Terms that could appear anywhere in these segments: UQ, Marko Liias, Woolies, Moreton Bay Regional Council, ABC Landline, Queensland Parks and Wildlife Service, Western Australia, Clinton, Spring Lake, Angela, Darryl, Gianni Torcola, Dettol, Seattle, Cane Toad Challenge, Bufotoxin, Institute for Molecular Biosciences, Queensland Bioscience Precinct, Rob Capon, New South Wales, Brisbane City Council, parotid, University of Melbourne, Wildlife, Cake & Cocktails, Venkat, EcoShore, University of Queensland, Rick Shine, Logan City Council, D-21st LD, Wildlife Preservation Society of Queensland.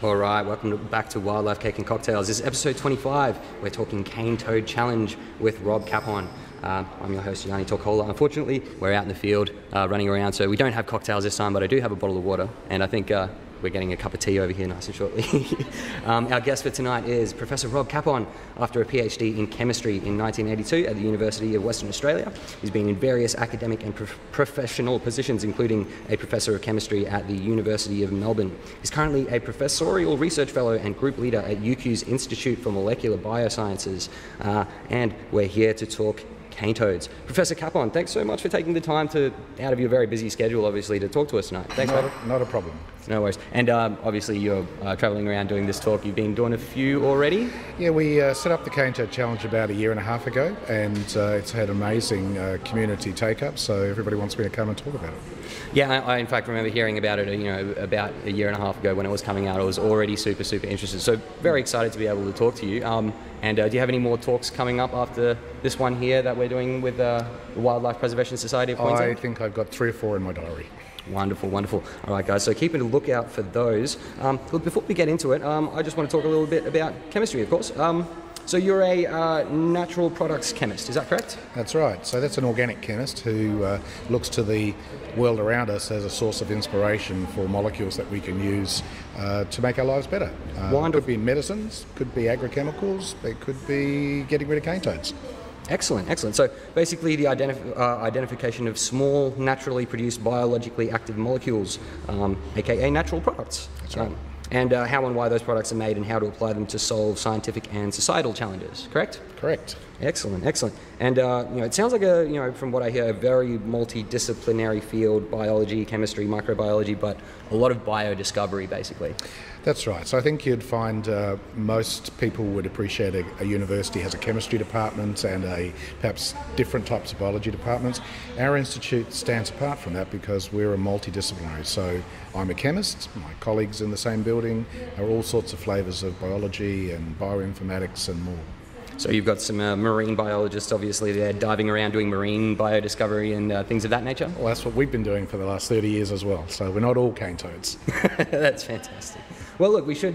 All right, welcome back to Wildlife Cake and Cocktails. This is episode 25. We're talking Cane Toad Challenge with Rob Capon. I'm your host, Gianni Torcola. Unfortunately, we're out in the field running around, so we don't have cocktails this time, but I do have a bottle of water, and I think we're getting a cup of tea over here nice and shortly. Our guest for tonight is Professor Rob Capon. After a PhD in chemistry in 1982 at the University of Western Australia, he's been in various academic and professional positions, including a Professor of Chemistry at the University of Melbourne. He's currently a Professorial Research Fellow and Group Leader at UQ's Institute for Molecular Biosciences, and we're here to talk cane toads. Professor Capon, thanks so much for taking the time to, out of your very busy schedule, obviously, to talk to us tonight. Thanks, Robert. Not a problem. No worries. And obviously, you're travelling around doing this talk. You've been doing a few already? Yeah, we set up the Cane Toad Challenge about a year and a half ago, and it's had amazing community take-up, so everybody wants me to come and talk about it. Yeah, I in fact remember hearing about it, you know, about a year and a half ago when it was coming out. I was already super, super interested, so very excited to be able to talk to you. Do you have any more talks coming up after this one here that we're doing with the Wildlife Preservation Society of Queensland? I think I've got 3 or 4 in my diary. Wonderful, wonderful. All right, guys, so keep a lookout for those. Look, before we get into it, I just want to talk a little bit about chemistry, of course. So you're a natural products chemist, is that correct? That's right. So that's an organic chemist who looks to the world around us as a source of inspiration for molecules that we can use to make our lives better. Wonderful. Could be medicines, could be agrochemicals, it could be getting rid of cane toads. Excellent, excellent. So basically the identification of small, naturally produced, biologically active molecules, aka natural products. That's right. And how and why those products are made and how to apply them to solve scientific and societal challenges, correct? Correct. Excellent, excellent. And you know, it sounds like a, you know, from what I hear, a very multidisciplinary field: biology, chemistry, microbiology, but a lot of bio-discovery, basically. That's right. So I think you'd find most people would appreciate a university has a chemistry department and a perhaps different types of biology departments. Our institute stands apart from that because we're a multidisciplinary. So I'm a chemist, my colleagues in the same building are all sorts of flavours of biology and bioinformatics and more. So you've got some marine biologists, obviously, they're diving around doing marine biodiscovery and things of that nature? Well, that's what we've been doing for the last 30 years as well, so we're not all cane toads. That's fantastic. Well, look, we should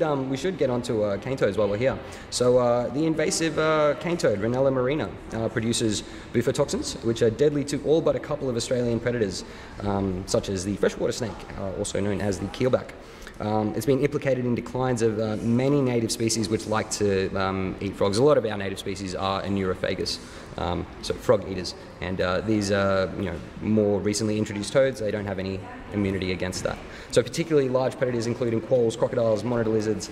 get onto cane toads while we're here. So the invasive cane toad, Rhinella marina, produces bufotoxins, which are deadly to all but a couple of Australian predators, such as the freshwater snake, also known as the keelback. It's been implicated in declines of many native species which like to eat frogs. A lot of our native species are anerophagous, so frog eaters. And these are, you know, more recently introduced toads. They don't have any immunity against that. So particularly large predators including quolls, crocodiles, monitor lizards,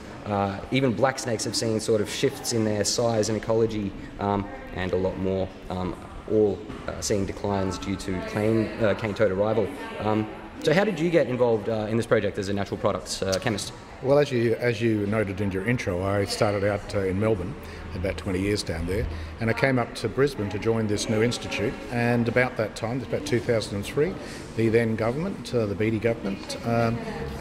even black snakes have seen sort of shifts in their size and ecology, and a lot more, all seeing declines due to cane toad arrival. So how did you get involved in this project as a natural products chemist? Well, as you noted in your intro, I started out in Melbourne, about 20 years down there, and I came up to Brisbane to join this new institute, and about that time, about 2003, the then government, the Beattie government,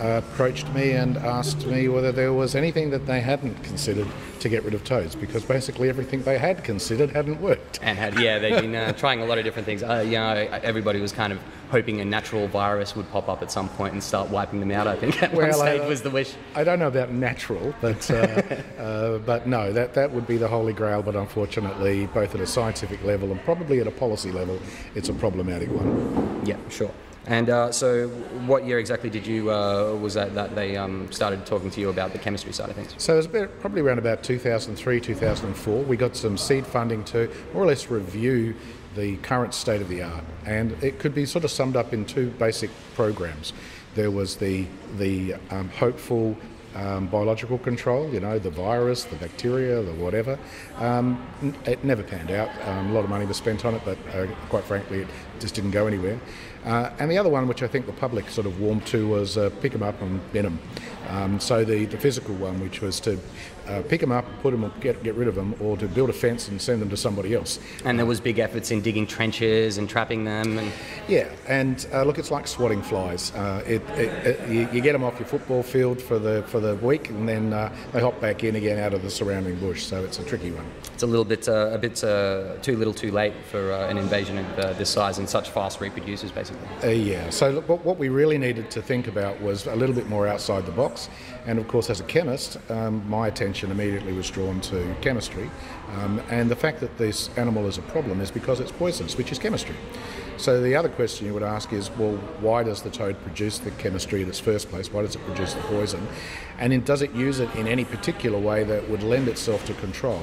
approached me and asked me whether there was anything that they hadn't considered to get rid of toads, because basically everything they had considered hadn't worked. And had, yeah, they've been trying a lot of different things. You know, everybody was kind of hoping a natural virus would pop up at some point and start wiping them out, I think, at one stage was the wish. I don't know about natural, but no, that would be the holy grail, but unfortunately, both at a scientific level and probably at a policy level, it's a problematic one. Yeah, sure. And so what year exactly did you, was that they started talking to you about the chemistry side of things? So it was probably around about 2003, 2004. We got some seed funding to more or less review the current state of the art, and it could be sort of summed up in 2 basic programs. There was the hopeful biological control, you know, the virus, the bacteria, the whatever. It never panned out. A lot of money was spent on it, but quite frankly, it just didn't go anywhere. And the other one, which I think the public sort of warmed to, was pick them up and bin them. So the physical one, which was to pick them up, put them, get rid of them, or to build a fence and send them to somebody else. And there was big efforts in digging trenches and trapping them. And yeah, and look, it's like swatting flies. You get them off your football field for the week, and then they hop back in again out of the surrounding bush. So it's a tricky one. It's a little bit too little, too late for an invasion of this size and such fast reproducers, basically. Yeah. So look, what we really needed to think about was a little bit more outside the box. And of course, as a chemist, my attention immediately was drawn to chemistry, and the fact that this animal is a problem is because it's poisonous, which is chemistry. So the other question you would ask is, well, why does the toad produce the chemistry in its first place? Why does it produce the poison? And then does it use it in any particular way that would lend itself to control?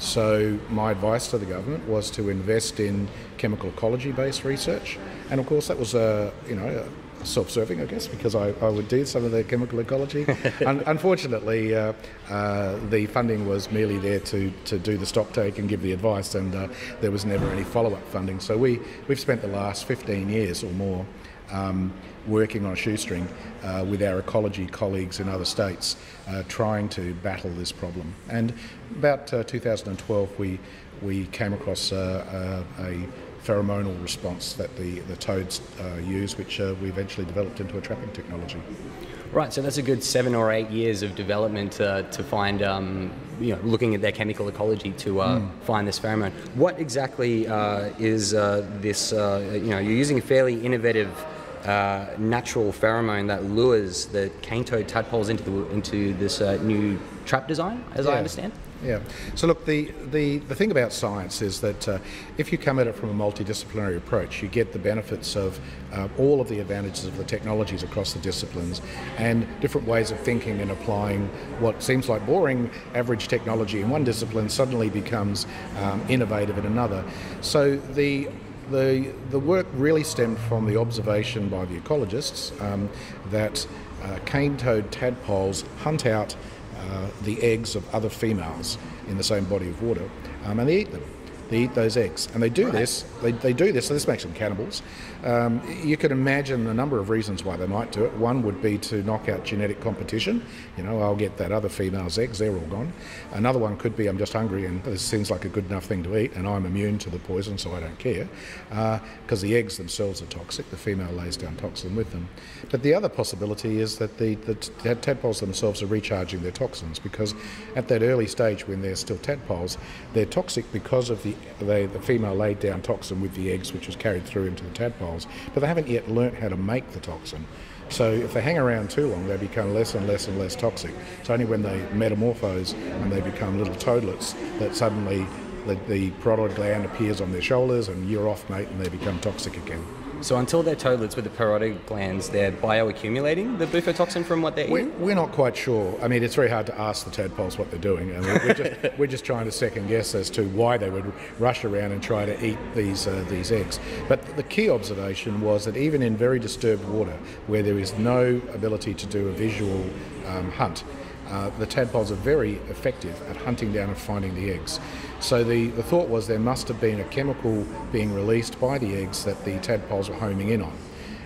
So my advice to the government was to invest in chemical ecology-based research, and of course that was self-serving, I guess, because I would do some of the chemical ecology. Unfortunately, the funding was merely there to do the stock take and give the advice, and there was never any follow-up funding. So we've spent the last 15 years or more working on a shoestring with our ecology colleagues in other states, trying to battle this problem. And about 2012, we came across a pheromonal response that the toads use, which we eventually developed into a trapping technology. Right, so that's a good 7 or 8 years of development to find, looking at their chemical ecology to find this pheromone. What exactly is this? You're using a fairly innovative natural pheromone that lures the cane toad tadpoles into this new trap design, as I understand. Yeah. So look, the thing about science is that if you come at it from a multidisciplinary approach, you get the benefits of all of the advantages of the technologies across the disciplines and different ways of thinking and applying what seems like boring average technology in one discipline suddenly becomes innovative in another. So the work really stemmed from the observation by the ecologists that cane toad tadpoles hunt out the eggs of other females in the same body of water, and they eat them. They eat those eggs, and they do this. They do this, so this makes them cannibals. You could imagine a number of reasons why they might do it. One would be to knock out genetic competition. You know, I'll get that other female's eggs; they're all gone. Another one could be I'm just hungry, and this seems like a good enough thing to eat, and I'm immune to the poison, so I don't care, because the eggs themselves are toxic. The female lays down toxin with them. But the other possibility is that the tadpoles themselves are recharging their toxins, because at that early stage when they're still tadpoles, they're toxic because of the female laid down toxin with the eggs, which was carried through into the tadpoles, but they haven't yet learnt how to make the toxin. So if they hang around too long, they become less and less and less toxic. It's only when they metamorphose and they become little toadlets that suddenly the parotid gland appears on their shoulders and you're off, mate, and they become toxic again. So until they're toadlets with the parotid glands, they're bioaccumulating the bufotoxin from what they're eating? We're not quite sure. I mean, it's very hard to ask the tadpoles what they're doing. I mean, we're just trying to second guess as to why they would rush around and try to eat these eggs. But the key observation was that even in very disturbed water, where there is no ability to do a visual hunt, the tadpoles are very effective at hunting down and finding the eggs. So the thought was there must have been a chemical being released by the eggs that the tadpoles were homing in on.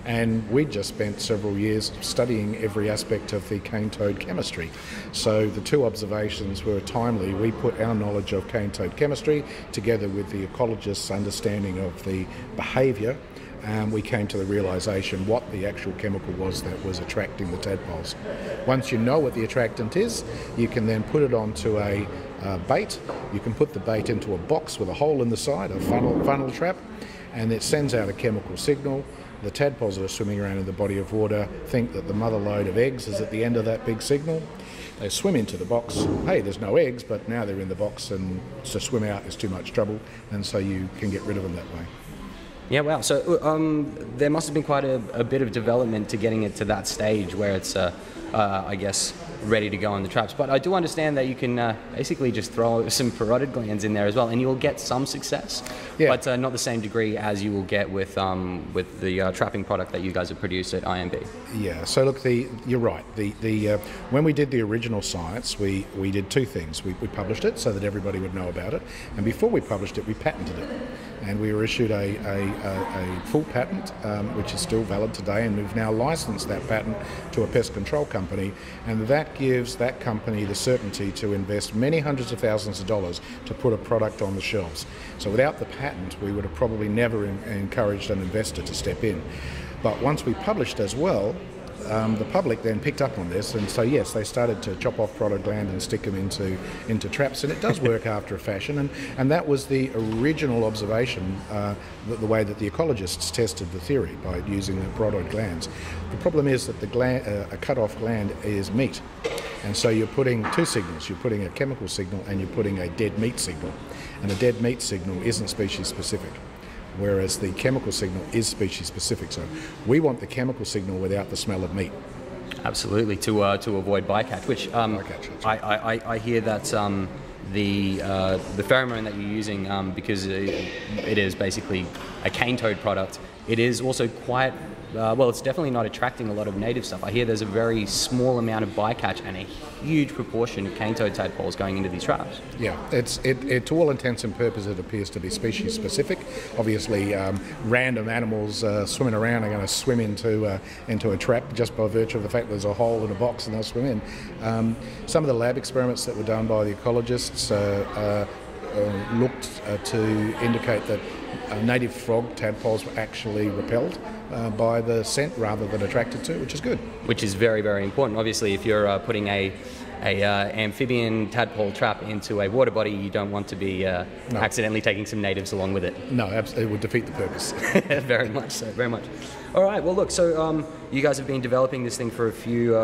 And we just spent several years studying every aspect of the cane toad chemistry. So the two observations were timely. We put our knowledge of cane toad chemistry together with the ecologists' understanding of the behaviour, and we came to the realisation what the actual chemical was that was attracting the tadpoles. Once you know what the attractant is, you can then put it onto a bait. You can put the bait into a box with a hole in the side, a funnel trap, and it sends out a chemical signal. The tadpoles that are swimming around in the body of water think that the mother load of eggs is at the end of that big signal. They swim into the box. Hey, there's no eggs, but now they're in the box, and to swim out is too much trouble, and so you can get rid of them that way. Yeah, wow. So there must have been quite a bit of development to getting it to that stage where it's, I guess, ready to go in the traps. But I do understand that you can basically just throw some parotid glands in there as well, and you'll get some success, but not the same degree as you will get with the trapping product that you guys have produced at IMB. Yeah. So look, you're right. When we did the original science, we did two things. We published it so that everybody would know about it, and before we published it, we patented it. And we were issued a full patent, which is still valid today, and we've now licensed that patent to a pest control company, and that gives that company the certainty to invest many hundreds of thousands of dollars to put a product on the shelves. So without the patent, we would have probably never encouraged an investor to step in. But once we published as well, the public then picked up on this, and so yes, they started to chop off product gland and stick them into traps, and it does work after a fashion, and that was the original observation, the way that the ecologists tested the theory, by using the product glands. The problem is that the gland, a cut-off gland is meat, and so you're putting two signals. You're putting a chemical signal and you're putting a dead meat signal, and a dead meat signal isn't species specific, whereas the chemical signal is species-specific. So we want the chemical signal without the smell of meat. Absolutely, to avoid bycatch, which I hear that the pheromone that you're using, because it is basically a cane toad product, it is also quite, well, it's definitely not attracting a lot of native stuff. I hear there's a very small amount of bycatch and a huge proportion of cane toad tadpoles going into these traps. Yeah, it, to all intents and purposes, it appears to be species specific. Obviously, random animals swimming around are going to swim into a trap just by virtue of the fact there's a hole in a box and they'll swim in. Some of the lab experiments that were done by the ecologists looked to indicate that native frog tadpoles were actually repelled by the scent rather than attracted to it, which is good. Which is very, very important. Obviously, if you're putting a amphibian tadpole trap into a water body, you don't want to be accidentally taking some natives along with it. No, absolutely, it would defeat the purpose. Very much so, very much. All right, well, look, so you guys have been developing this thing for a few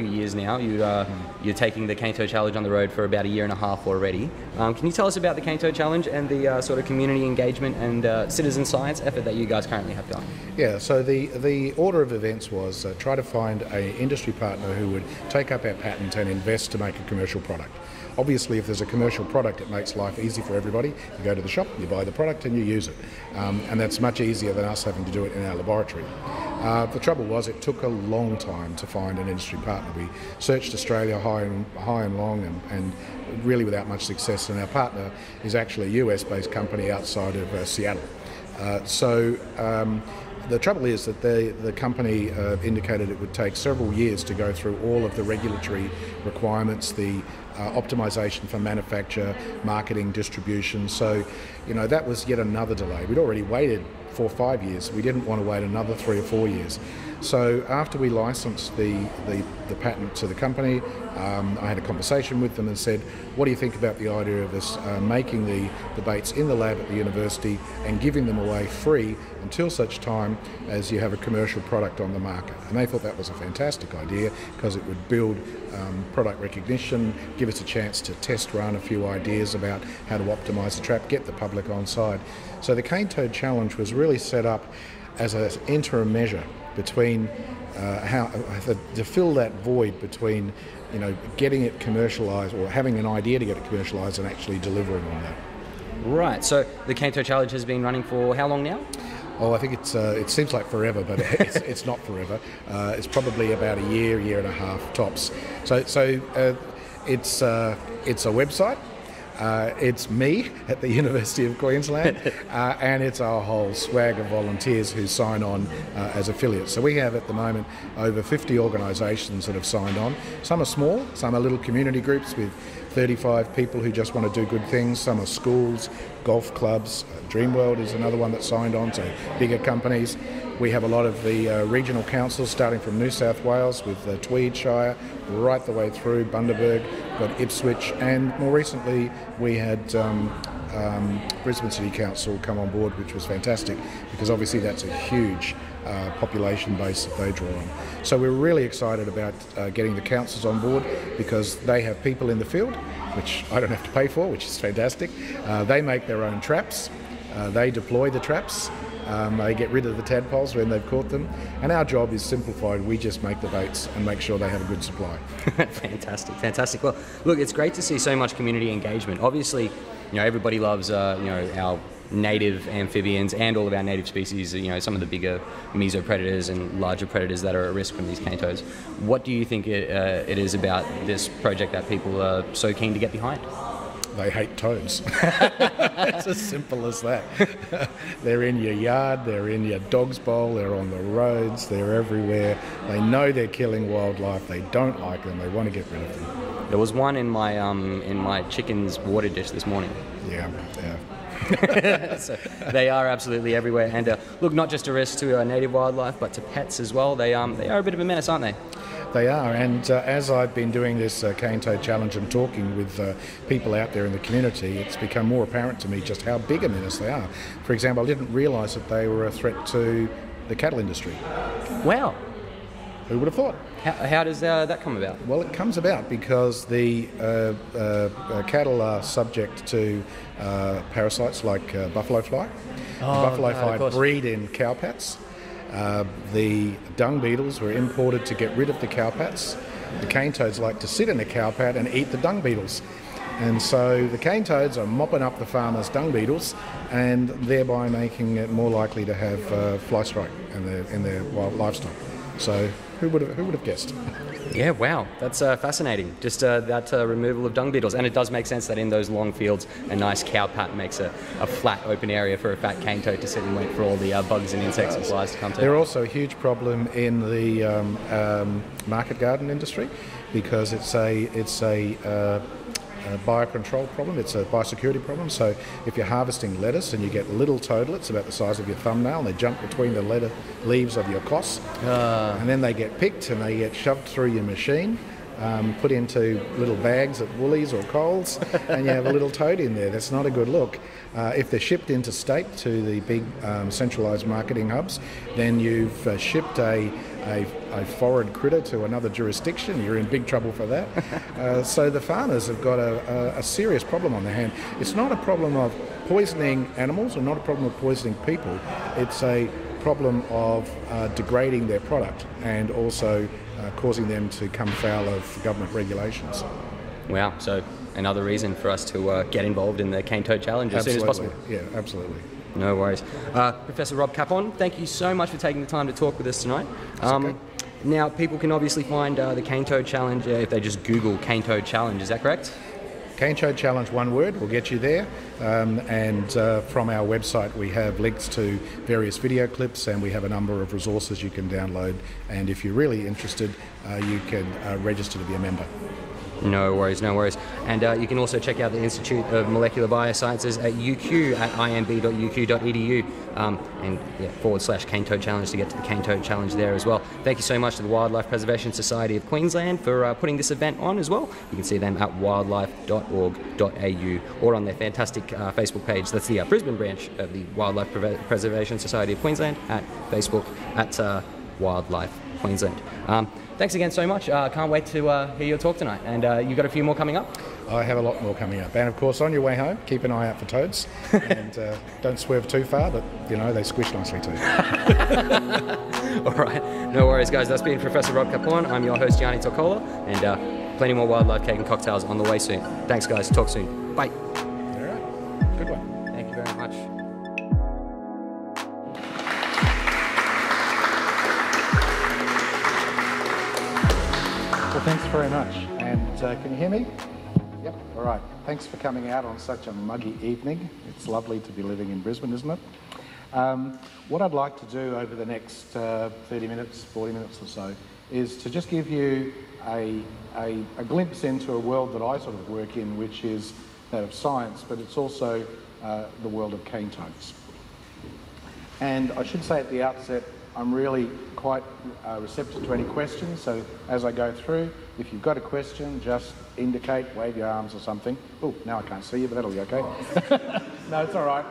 years now. You're taking the Cane Toad Challenge on the road for about a year and a half already. Can you tell us about the Cane Toad Challenge and the sort of community engagement and citizen science effort that you guys currently have going? Yeah, so the order of events was try to find an industry partner who would take up our patent and invest to make a commercial product. Obviously, if there's a commercial product, it makes life easy for everybody. You go to the shop, you buy the product, and you use it. And that's much easier than us having to do it in our laboratory. The trouble was, it took a long time to find an industry partner. We searched Australia high and long, and really without much success. And our partner is actually a US-based company outside of Seattle. The trouble is that the company indicated it would take several years to go through all of the regulatory requirements, the optimization for manufacture, marketing, distribution. So, you know, that was yet another delay. We'd already waited 4 or 5 years. We didn't want to wait another 3 or 4 years. So after we licensed the patent to the company, I had a conversation with them and said, what do you think about the idea of us making the debates in the lab at the university and giving them away free until such time as you have a commercial product on the market? And they thought that was a fantastic idea because it would build product recognition, give us a chance to test run a few ideas about how to optimise the trap, get the public on side. So the Cane Toad Challenge was really set up as an interim measure between to fill that void between, you know, getting it commercialised or having an idea to get it commercialised and actually delivering on that. Right. So the Cane Toad Challenge has been running for how long now? Oh, I think it's it seems like forever, but it's not forever. It's probably about a year, year and a half tops. It's a website. It's me at the University of Queensland, and it's our whole swag of volunteers who sign on as affiliates. So we have at the moment over 50 organisations that have signed on. Some are small, some are little community groups with 35 people who just want to do good things. Some are schools, golf clubs. Dreamworld is another one that signed on, so bigger companies. We have a lot of the regional councils, starting from New South Wales with the Tweed Shire, right the way through Bundaberg, got Ipswich, and more recently we had Brisbane City Council come on board, which was fantastic because obviously that's a huge population base that they draw on. So we're really excited about getting the councils on board because they have people in the field, which I don't have to pay for, which is fantastic. They make their own traps, they deploy the traps, they get rid of the tadpoles when they've caught them, and our job is simplified. We just make the baits and make sure they have a good supply. Fantastic, fantastic. Well, look, it's great to see so much community engagement. Obviously, you know, everybody loves our native amphibians and all of our native species, you know, some of the bigger mesopredators and larger predators that are at risk from these cane toads. What do you think it is about this project that people are so keen to get behind? they hate toads. It's as simple as that. They're in your yard, they're in your dog's bowl, they're on the roads, they're everywhere. They know they're killing wildlife, they don't like them, they want to get rid of them. There was one in my chicken's water dish this morning. Yeah, yeah. So they are absolutely everywhere, and look, not just a risk to native wildlife, but to pets as well. They are a bit of a menace, aren't they? They are, and as I've been doing this Cane Toad Challenge and talking with people out there in the community, it's become more apparent to me just how big a menace they are. For example, I didn't realise that they were a threat to the cattle industry. Wow. Who would have thought? How does that come about? Well, it comes about because the cattle are subject to parasites like buffalo fly. Oh, buffalo fly breed in cowpats. The dung beetles were imported to get rid of the cowpats. The cane toads like to sit in a cowpat and eat the dung beetles. And so the cane toads are mopping up the farmers' dung beetles and thereby making it more likely to have fly strike in their wild livestock. So who would have guessed? Yeah, wow, that's fascinating. Just that removal of dung beetles, and it does make sense that in those long fields, a nice cowpat makes a flat open area for a fat cane toad to sit and wait for all the bugs and insects and flies to come to. They're also a huge problem in the market garden industry, because it's a biocontrol problem, it's a biosecurity problem. So if you're harvesting lettuce and you get little toadlets about the size of your thumbnail and they jump between the leaves of your cos, and then they get picked and they get shoved through your machine, put into little bags at Woolies or Coles, and you have a little toad in there. That's not a good look. If they're shipped interstate to the big centralised marketing hubs, then you've shipped a foreign critter to another jurisdiction. You're in big trouble for that. So the farmers have got a serious problem on their hand. It's not a problem of poisoning animals or not a problem of poisoning people. It's a problem of degrading their product and also causing them to come foul of government regulations. Wow, so another reason for us to get involved in the Cane Toad Challenge as soon as possible. Yeah, absolutely. No worries. Professor Rob Capon, thank you so much for taking the time to talk with us tonight. Okay. Now, people can obviously find the Cane Toad Challenge if they just Google Cane Toad Challenge, is that correct? Cane Toad Challenge, one word, will get you there. From our website we have links to various video clips, and we have a number of resources you can download, and if you're really interested you can register to be a member. No worries, no worries. And you can also check out the Institute of Molecular Biosciences at UQ at imb.uq.edu and yeah, /Cane Toad Challenge to get to the Cane Toad Challenge there as well. Thank you so much to the Wildlife Preservation Society of Queensland for putting this event on as well. You can see them at wildlife.org.au or on their fantastic Facebook page. That's the Brisbane branch of the Wildlife Preservation Society of Queensland at Facebook at Wildlife Queensland. Thanks again so much. Can't wait to hear your talk tonight. And you've got a few more coming up? I have a lot more coming up. And of course, on your way home, keep an eye out for toads. And don't swerve too far, but you know, they squish nicely too. All right. No worries, guys. That's been Professor Rob Capon. I'm your host, Gianni Torcola. And plenty more wildlife cake and cocktails on the way soon. Thanks, guys. Talk soon. Bye. All right. Good one. Thank you very much. Well, thanks very much, and can you hear me? Yep, all right. Thanks for coming out on such a muggy evening. It's lovely to be living in Brisbane, isn't it? What I'd like to do over the next 30 minutes, 40 minutes or so, is to just give you a glimpse into a world that I sort of work in, which is that of science, but it's also the world of cane toads. And I should say at the outset, I'm really quite receptive to any questions, so as I go through, if you've got a question, just indicate, wave your arms or something. Oh, now I can't see you, but that'll be okay. No, it's all right.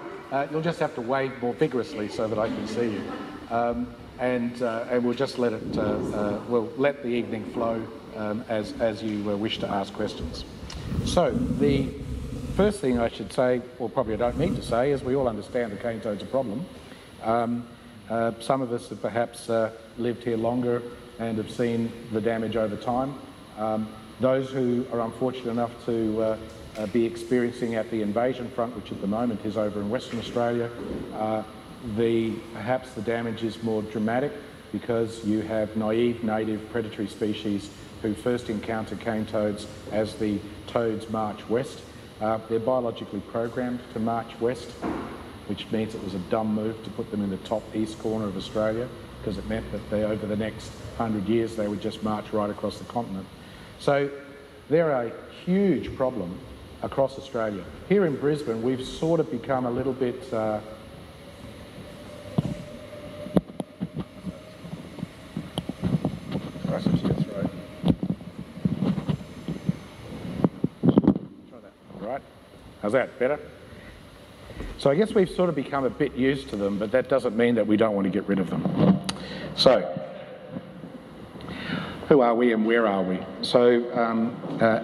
You'll just have to wave more vigorously so that I can see you. And we'll just let it, we'll let the evening flow as you wish to ask questions. So the first thing I should say, or probably I don't need to say, is we all understand the cane toad's a problem. Some of us have perhaps lived here longer and have seen the damage over time. Those who are unfortunate enough to be experiencing at the invasion front, which at the moment is over in Western Australia, perhaps the damage is more dramatic because you have naive native predatory species who first encounter cane toads as the toads march west, They're biologically programmed to march west, which means it was a dumb move to put them in the top east corner of Australia, because it meant that they, over the next 100 years, they would just march right across the continent. So they're a huge problem across Australia. Here in Brisbane, we've sort of become a little bit How's that? Better? So I guess we've sort of become a bit used to them, but that doesn't mean that we don't want to get rid of them. So, who are we and where are we? So,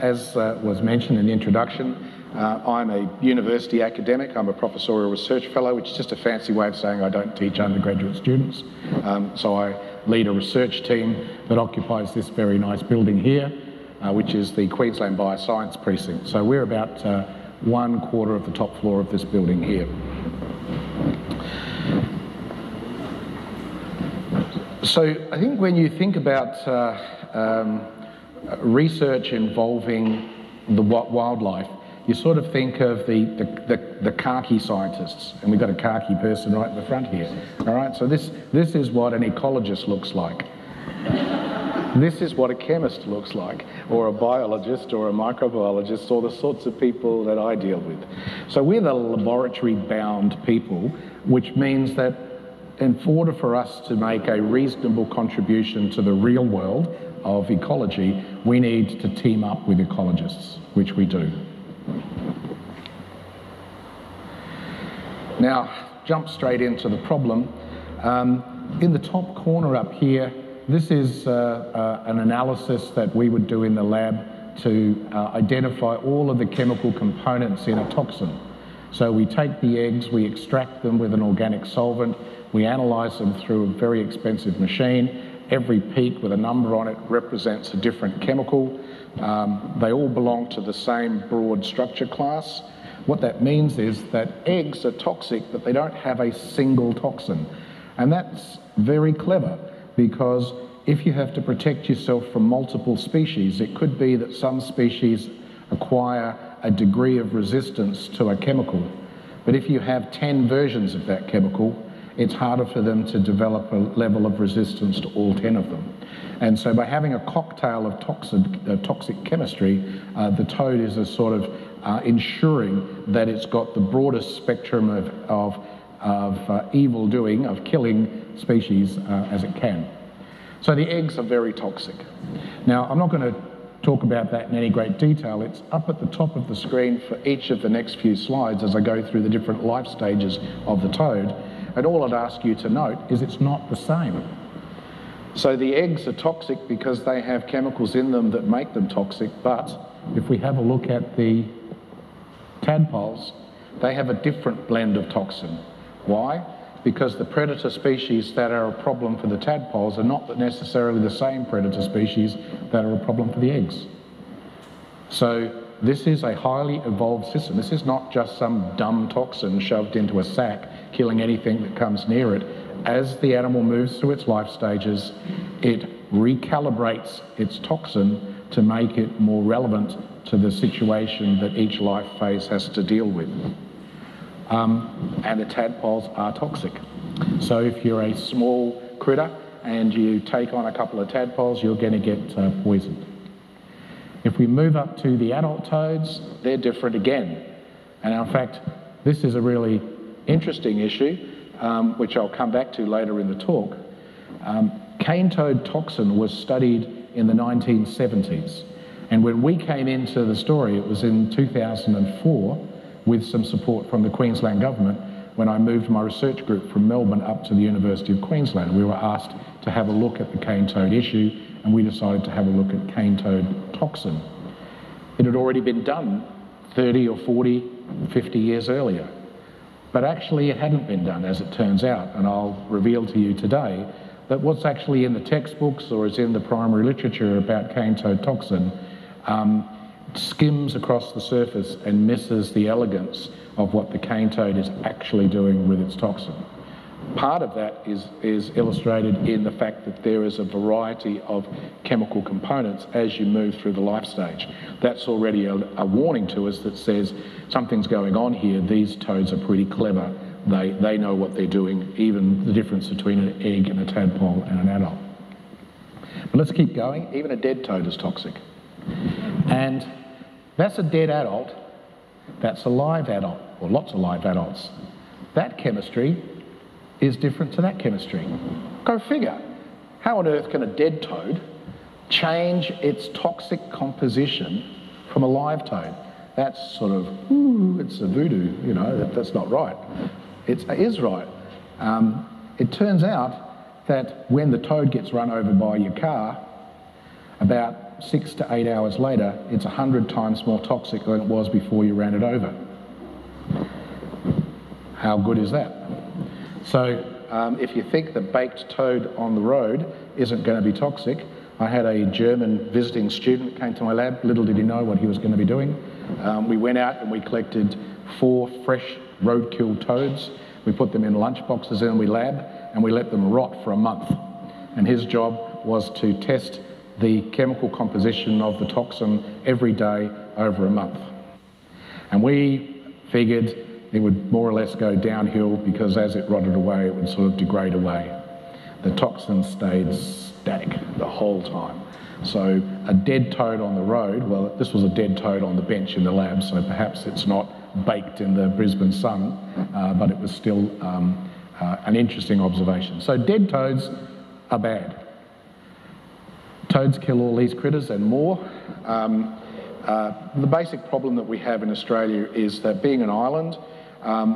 as was mentioned in the introduction, I'm a university academic. I'm a professorial research fellow, which is just a fancy way of saying I don't teach undergraduate students. So I lead a research team that occupies this very nice building here, which is the Queensland Bioscience Precinct. So we're about one quarter of the top floor of this building here. So I think when you think about research involving the wildlife, you sort of think of the khaki scientists, and we've got a khaki person right in the front here. All right, so this is what an ecologist looks like. This is what a chemist looks like, or a biologist, or a microbiologist, or the sorts of people that I deal with. So we're the laboratory-bound people, which means that in order for us to make a reasonable contribution to the real world of ecology, we need to team up with ecologists, which we do. Now, jump straight into the problem. In the top corner up here, this is an analysis that we would do in the lab to identify all of the chemical components in a toxin. So we take the eggs, we extract them with an organic solvent, we analyse them through a very expensive machine. Every peak with a number on it represents a different chemical. They all belong to the same broad structure class. What that means is that eggs are toxic, but they don't have a single toxin. And that's very clever, because if you have to protect yourself from multiple species, it could be that some species acquire a degree of resistance to a chemical. But if you have 10 versions of that chemical, it's harder for them to develop a level of resistance to all 10 of them. And so by having a cocktail of toxic chemistry, the toad is a sort of ensuring that it's got the broadest spectrum of evil doing, of killing species as it can. So the eggs are very toxic. Now, I'm not going to talk about that in any great detail. It's up at the top of the screen for each of the next few slides as I go through the different life stages of the toad. And all I'd ask you to note is it's not the same. So the eggs are toxic because they have chemicals in them that make them toxic, but if we have a look at the tadpoles, they have a different blend of toxin. Why? Because the predator species that are a problem for the tadpoles are not necessarily the same predator species that are a problem for the eggs. So this is a highly evolved system. This is not just some dumb toxin shoved into a sack, killing anything that comes near it. As the animal moves through its life stages, it recalibrates its toxin to make it more relevant to the situation that each life phase has to deal with. And the tadpoles are toxic. So if you're a small critter and you take on a couple of tadpoles, you're going to get poisoned. If we move up to the adult toads, they're different again. And in fact, this is a really interesting issue, which I'll come back to later in the talk. Cane toad toxin was studied in the 1970s. And when we came into the story, it was in 2004, with some support from the Queensland government, when I moved my research group from Melbourne up to the University of Queensland. We were asked to have a look at the cane toad issue, and we decided to have a look at cane toad toxin. It had already been done 30 or 40, 50 years earlier, but actually it hadn't been done, as it turns out, and I'll reveal to you today that what's actually in the textbooks or is in the primary literature about cane toad toxin skims across the surface and misses the elegance of what the cane toad is actually doing with its toxin. Part of that is illustrated in the fact that there is a variety of chemical components as you move through the life stage. That's already a warning to us that says something's going on here. These toads are pretty clever. They know what they're doing, even the difference between an egg and a tadpole and an adult. But let's keep going. Even a dead toad is toxic. And that's a dead adult. That's a live adult, or lots of live adults. That chemistry is different to that chemistry. Go figure. How on earth can a dead toad change its toxic composition from a live toad? That's sort of, ooh, it's a voodoo, you know, that's not right. It is right. It turns out that when the toad gets run over by your car, about 6 to 8 hours later, it's 100 times more toxic than it was before you ran it over. How good is that? So if you think the baked toad on the road isn't going to be toxic, I had a German visiting student came to my lab, little did he know what he was going to be doing. We went out and we collected 4 fresh roadkill toads, we put them in lunch boxes in the lab and we let them rot for a month. And his job was to test the chemical composition of the toxin every day over a month. And we figured it would more or less go downhill because as it rotted away, it would sort of degrade away. The toxin stayed static the whole time. So a dead toad on the road, well, this was a dead toad on the bench in the lab, so perhaps it's not baked in the Brisbane sun, but it was still an interesting observation. So dead toads are bad. Toads kill all these critters and more. The basic problem that we have in Australia is that being an island,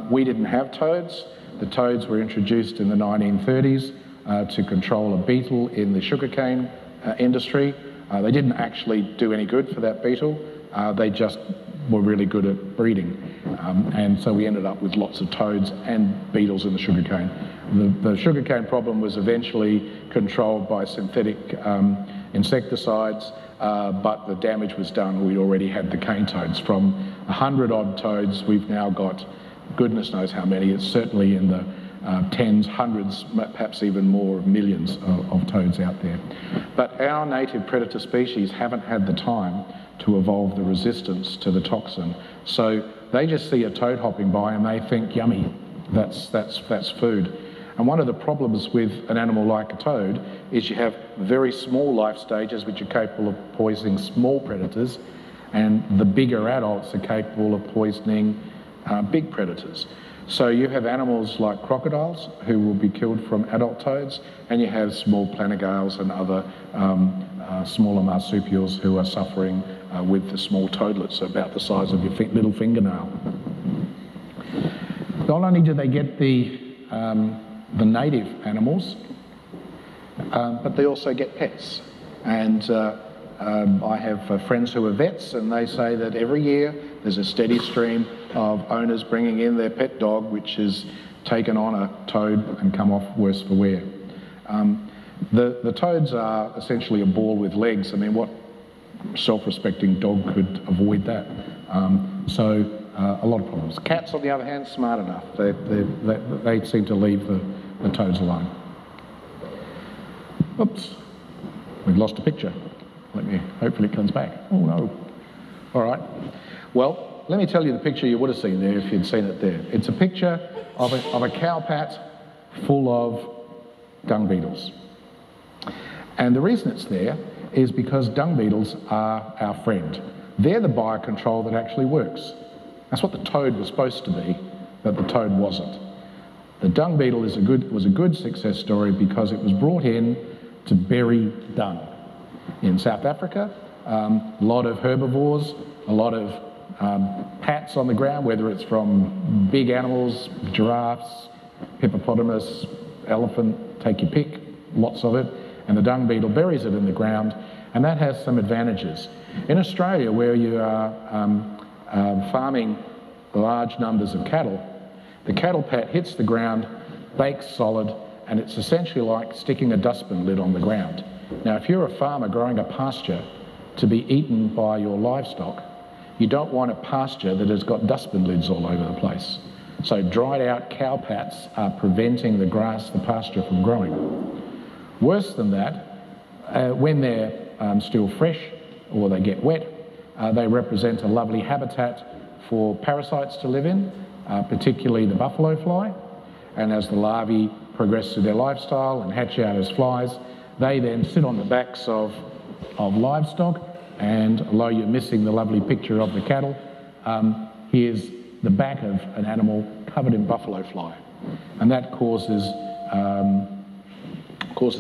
we didn't have toads. The toads were introduced in the 1930s to control a beetle in the sugarcane industry. They didn't actually do any good for that beetle. They just were really good at breeding. And so we ended up with lots of toads and beetles in the sugarcane. The sugarcane problem was eventually controlled by synthetic insecticides, but the damage was done. We already had the cane toads. From 100-odd toads, we've now got goodness knows how many. It's certainly in the tens, hundreds, perhaps even more, millions of toads out there. But our native predator species haven't had the time to evolve the resistance to the toxin. So they just see a toad hopping by and they think, yummy, that's food. And one of the problems with an animal like a toad is you have very small life stages which are capable of poisoning small predators, and the bigger adults are capable of poisoning big predators. So you have animals like crocodiles who will be killed from adult toads, and you have small planigales and other smaller marsupials who are suffering with the small toadlets about the size of your little fingernail. Not only do they get the native animals, but they also get pets. And I have friends who are vets, and they say that every year there's a steady stream of owners bringing in their pet dog, which has taken on a toad and come off worse for wear. The toads are essentially a ball with legs. I mean, what self-respecting dog could avoid that? A lot of problems. Cats, on the other hand, smart enough. They seem to leave the toads alone. Oops, we've lost a picture. Let me, hopefully it comes back. Oh no. All right. Well, let me tell you the picture you would have seen there if you'd seen it there. It's a picture of a cowpat full of dung beetles. And the reason it's there is because dung beetles are our friend. They're the biocontrol that actually works. That's what the toad was supposed to be, but the toad wasn't. The dung beetle was a good success story because it was brought in to bury dung. In South Africa, a lot of herbivores, a lot of pats on the ground, whether it's from big animals, giraffes, hippopotamus, elephant, take your pick, lots of it, and the dung beetle buries it in the ground, and that has some advantages. In Australia, where you are farming large numbers of cattle, the cattle pat hits the ground, bakes solid, and it's essentially like sticking a dustbin lid on the ground. Now, if you're a farmer growing a pasture to be eaten by your livestock, you don't want a pasture that has got dustbin lids all over the place. So dried out cowpats are preventing the grass, the pasture, from growing. Worse than that, when they're still fresh or they get wet, they represent a lovely habitat for parasites to live in, particularly the buffalo fly. And as the larvae progress through their lifestyle and hatch out as flies, they then sit on the backs of livestock, and although you're missing the lovely picture of the cattle, here's the back of an animal covered in buffalo fly. And that causes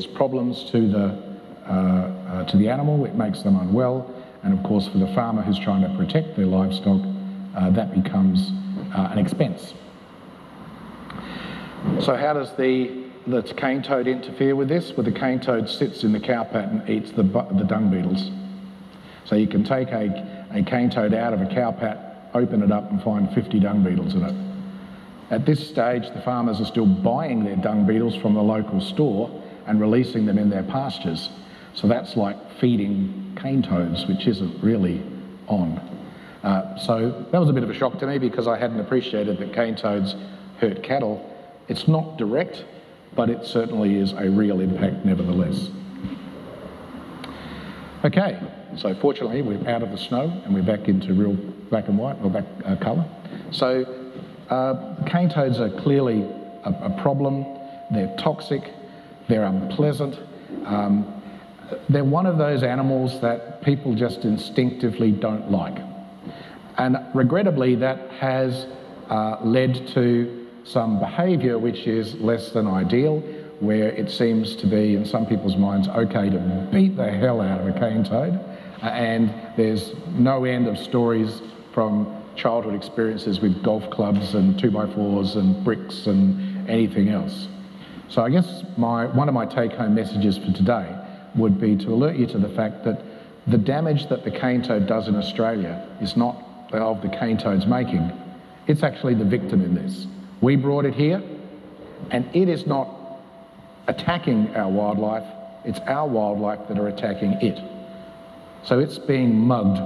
problems to the animal. It makes them unwell, and of course for the farmer who's trying to protect their livestock, that becomes an expense. So how does the cane toad interfere with this? Well, the cane toad sits in the cowpat and eats the dung beetles. So you can take a cane toad out of a cowpat, open it up and find 50 dung beetles in it. At this stage, the farmers are still buying their dung beetles from the local store and releasing them in their pastures. So that's like feeding cane toads, which isn't really on. So that was a bit of a shock to me, because I hadn't appreciated that cane toads hurt cattle. It's not direct, but it certainly is a real impact nevertheless. Okay, so fortunately we're out of the snow and we're back into real black and white, or black colour. So cane toads are clearly a problem. They're toxic, they're unpleasant. They're one of those animals that people just instinctively don't like. And regrettably that has led to some behaviour which is less than ideal, where it seems to be in some people's minds okay to beat the hell out of a cane toad, and there's no end of stories from childhood experiences with golf clubs and 2x4s and bricks and anything else. So I guess one of my take-home messages for today would be to alert you to the fact that the damage that the cane toad does in Australia is not of the cane toad's making, it's actually the victim in this. We brought it here, and it is not attacking our wildlife, it's our wildlife that are attacking it. So it's being mugged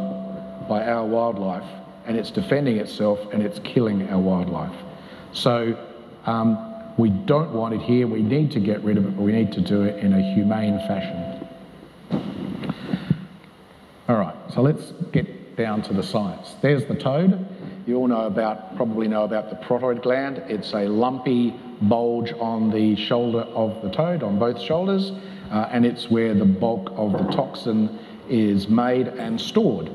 by our wildlife, and it's defending itself, and it's killing our wildlife. So we don't want it here, we need to get rid of it, but we need to do it in a humane fashion. All right, so let's get down to the science. There's the toad. You all know probably know about the protoid gland. It's a lumpy bulge on the shoulder of the toad, on both shoulders, and it's where the bulk of the toxin is made and stored.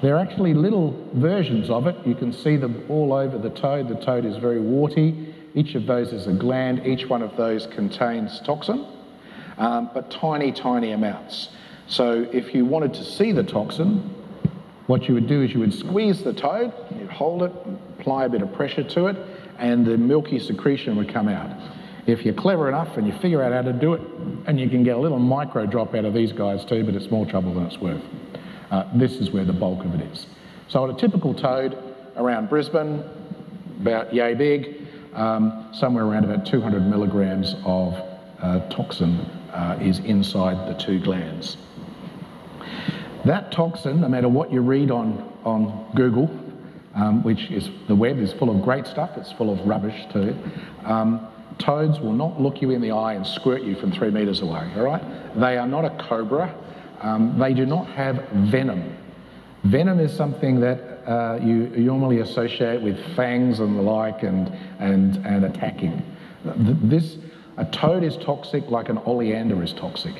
There are actually little versions of it. You can see them all over the toad. The toad is very warty. Each of those is a gland. Each one of those contains toxin, but tiny, tiny amounts. So if you wanted to see the toxin, what you would do is you would squeeze the toad, you'd hold it, apply a bit of pressure to it, and the milky secretion would come out. If you're clever enough and you figure out how to do it, and you can get a little micro drop out of these guys too, but it's more trouble than it's worth. This is where the bulk of it is. So on a typical toad around Brisbane, about yay big, somewhere around about 200 milligrams of toxin is inside the two glands. That toxin, no matter what you read on Google, which is, the web is full of great stuff, it's full of rubbish too, toads will not look you in the eye and squirt you from 3 meters away, all right? They are not a cobra. They do not have venom. Venom is something that you normally associate with fangs and the like and attacking. A toad is toxic like an oleander is toxic.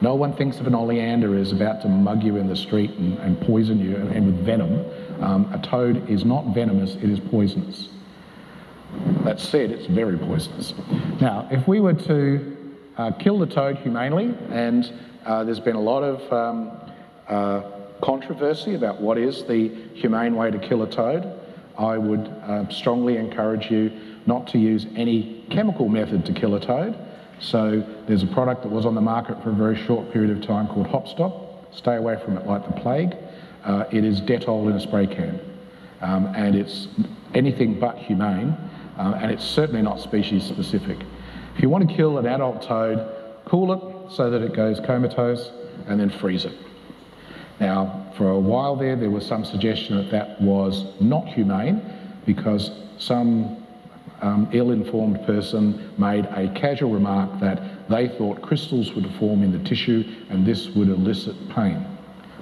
No one thinks of an oleander as about to mug you in the street and poison you and with venom. A toad is not venomous, it is poisonous. That said, it's very poisonous. Now, if we were to kill the toad humanely, and there's been a lot of controversy about what is the humane way to kill a toad, I would strongly encourage you not to use any chemical method to kill a toad. So there's a product that was on the market for a very short period of time called Hop Stop. Stay away from it like the plague. It is Dettol in a spray can, and it's anything but humane, and it's certainly not species specific. If you want to kill an adult toad, cool it so that it goes comatose and then freeze it. Now, for a while there was some suggestion that that was not humane, because some ill-informed person made a casual remark that they thought crystals would form in the tissue and this would elicit pain.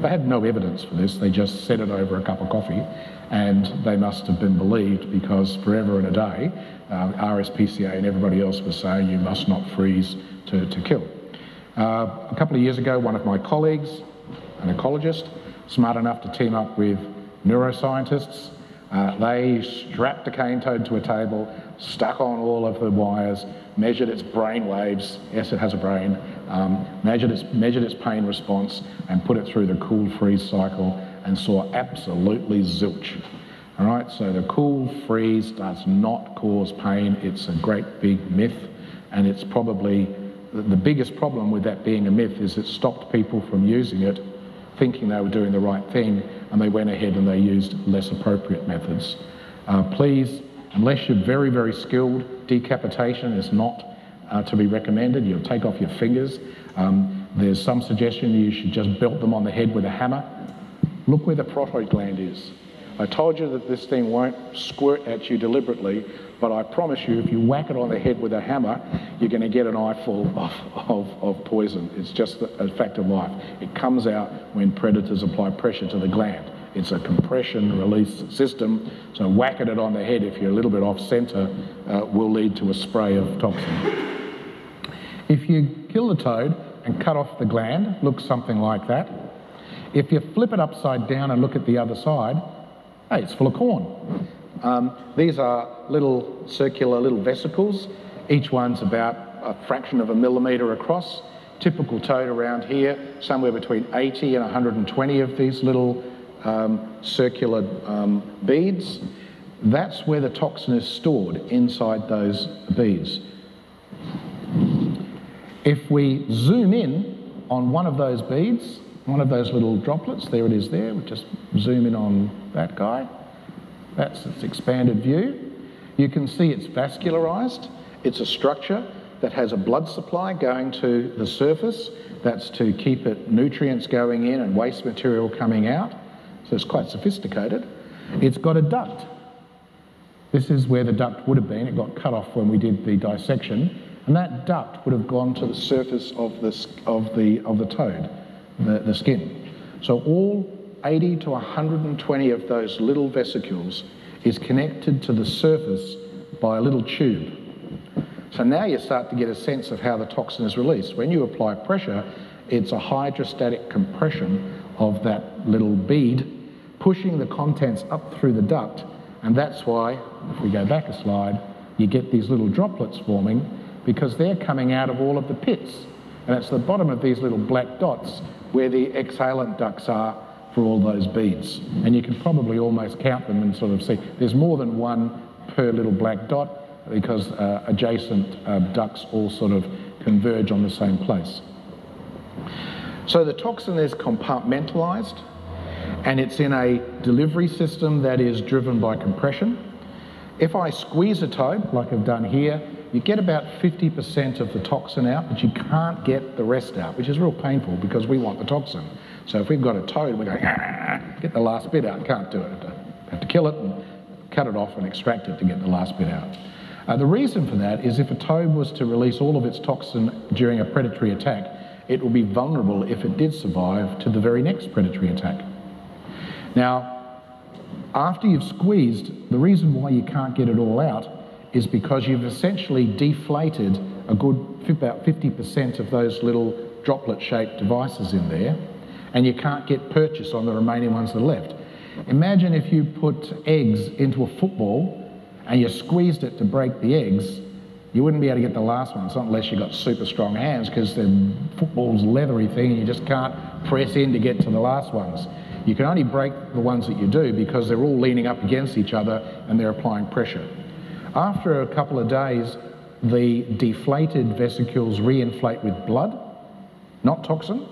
They had no evidence for this, they just said it over a cup of coffee, and they must have been believed because forever and a day, RSPCA and everybody else was saying you must not freeze to kill. A couple of years ago, one of my colleagues, an ecologist, smart enough to team up with neuroscientists, they strapped a cane toad to a table, stuck on all of the wires, measured its brain waves, yes it has a brain, measured its pain response and put it through the cool freeze cycle and saw absolutely zilch. All right, so the cool freeze does not cause pain, it's a great big myth, and it's probably the biggest problem with that being a myth is it stopped people from using it thinking they were doing the right thing, and they went ahead and they used less appropriate methods. Please, unless you're very, very skilled, decapitation is not to be recommended. You'll take off your fingers. There's some suggestion you should just belt them on the head with a hammer. Look where the protoid gland is. I told you that this thing won't squirt at you deliberately, but I promise you if you whack it on the head with a hammer, you're going to get an eyeful of poison. It's just a fact of life. It comes out when predators apply pressure to the gland. It's a compression release system, so whacking it on the head if you're a little bit off centre will lead to a spray of toxin. If you kill the toad and cut off the gland, looks something like that. If you flip it upside down and look at the other side, hey, it's full of corn. These are little circular little vesicles. Each one's about a fraction of a millimetre across. Typical toad around here, somewhere between 80 and 120 of these little circular beads. That's where the toxin is stored, inside those beads. If we zoom in on one of those beads, one of those little droplets, there it is there, we'll just zoom in on that guy, that's its expanded view. You can see it's vascularised, it's a structure that has a blood supply going to the surface, that's to keep it nutrients going in and waste material coming out, so it's quite sophisticated. It's got a duct. This is where the duct would have been, it got cut off when we did the dissection, and that duct would have gone to the surface of the toad. The skin. So all 80 to 120 of those little vesicles is connected to the surface by a little tube. So now you start to get a sense of how the toxin is released. When you apply pressure, it's a hydrostatic compression of that little bead, pushing the contents up through the duct, and that's why, if we go back a slide, you get these little droplets forming, because they're coming out of all of the pits. And it's the bottom of these little black dots where the exhalant ducts are for all those beads. And you can probably almost count them and sort of see. There's more than one per little black dot because adjacent ducts all sort of converge on the same place. So the toxin is compartmentalised and it's in a delivery system that is driven by compression. If I squeeze a toad, like I've done here, you get about 50% of the toxin out, but you can't get the rest out, which is real painful because we want the toxin. So if we've got a toad, we're going, get the last bit out, can't do it. Have to kill it and cut it off and extract it to get the last bit out. The reason for that is if a toad was to release all of its toxin during a predatory attack, it would be vulnerable, if it did survive, to the very next predatory attack. Now, after you've squeezed, the reason why you can't get it all out is because you've essentially deflated a good about 50% of those little droplet-shaped devices in there, and you can't get purchase on the remaining ones that are left. Imagine if you put eggs into a football and you squeezed it to break the eggs, you wouldn't be able to get the last one, not unless you got super strong hands, because the football's a leathery thing and you just can't press in to get to the last ones. You can only break the ones that you do because they're all leaning up against each other and they're applying pressure. After a couple of days, the deflated vesicles reinflate with blood, not toxin.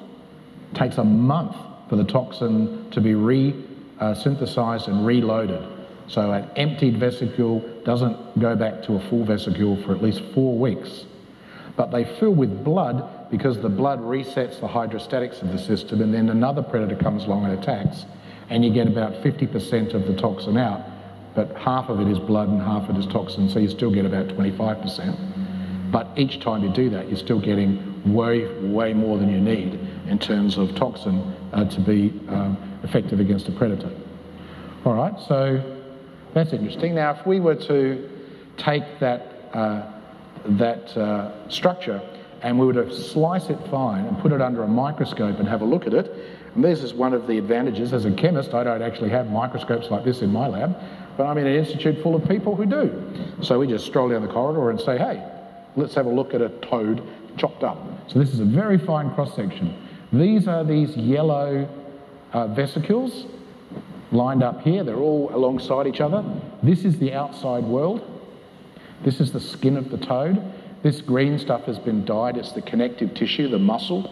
It takes a month for the toxin to be re-synthesized and reloaded. So an emptied vesicle doesn't go back to a full vesicle for at least 4 weeks. But they fill with blood because the blood resets the hydrostatics of the system, and then another predator comes along and attacks, and you get about 50% of the toxin out, but half of it is blood and half of it is toxin, so you still get about 25%. But each time you do that, you're still getting way, way more than you need in terms of toxin to be effective against a predator. All right, so that's interesting. Now, if we were to take that, structure and we were to slice it fine and put it under a microscope and have a look at it, and this is one of the advantages. As a chemist, I don't actually have microscopes like this in my lab, but I'm in an institute full of people who do. So we just stroll down the corridor and say, hey, let's have a look at a toad chopped up. So this is a very fine cross-section. These are these yellow vesicles lined up here. They're all alongside each other. This is the outside world. This is the skin of the toad. This green stuff has been dyed. It's the connective tissue, the muscle.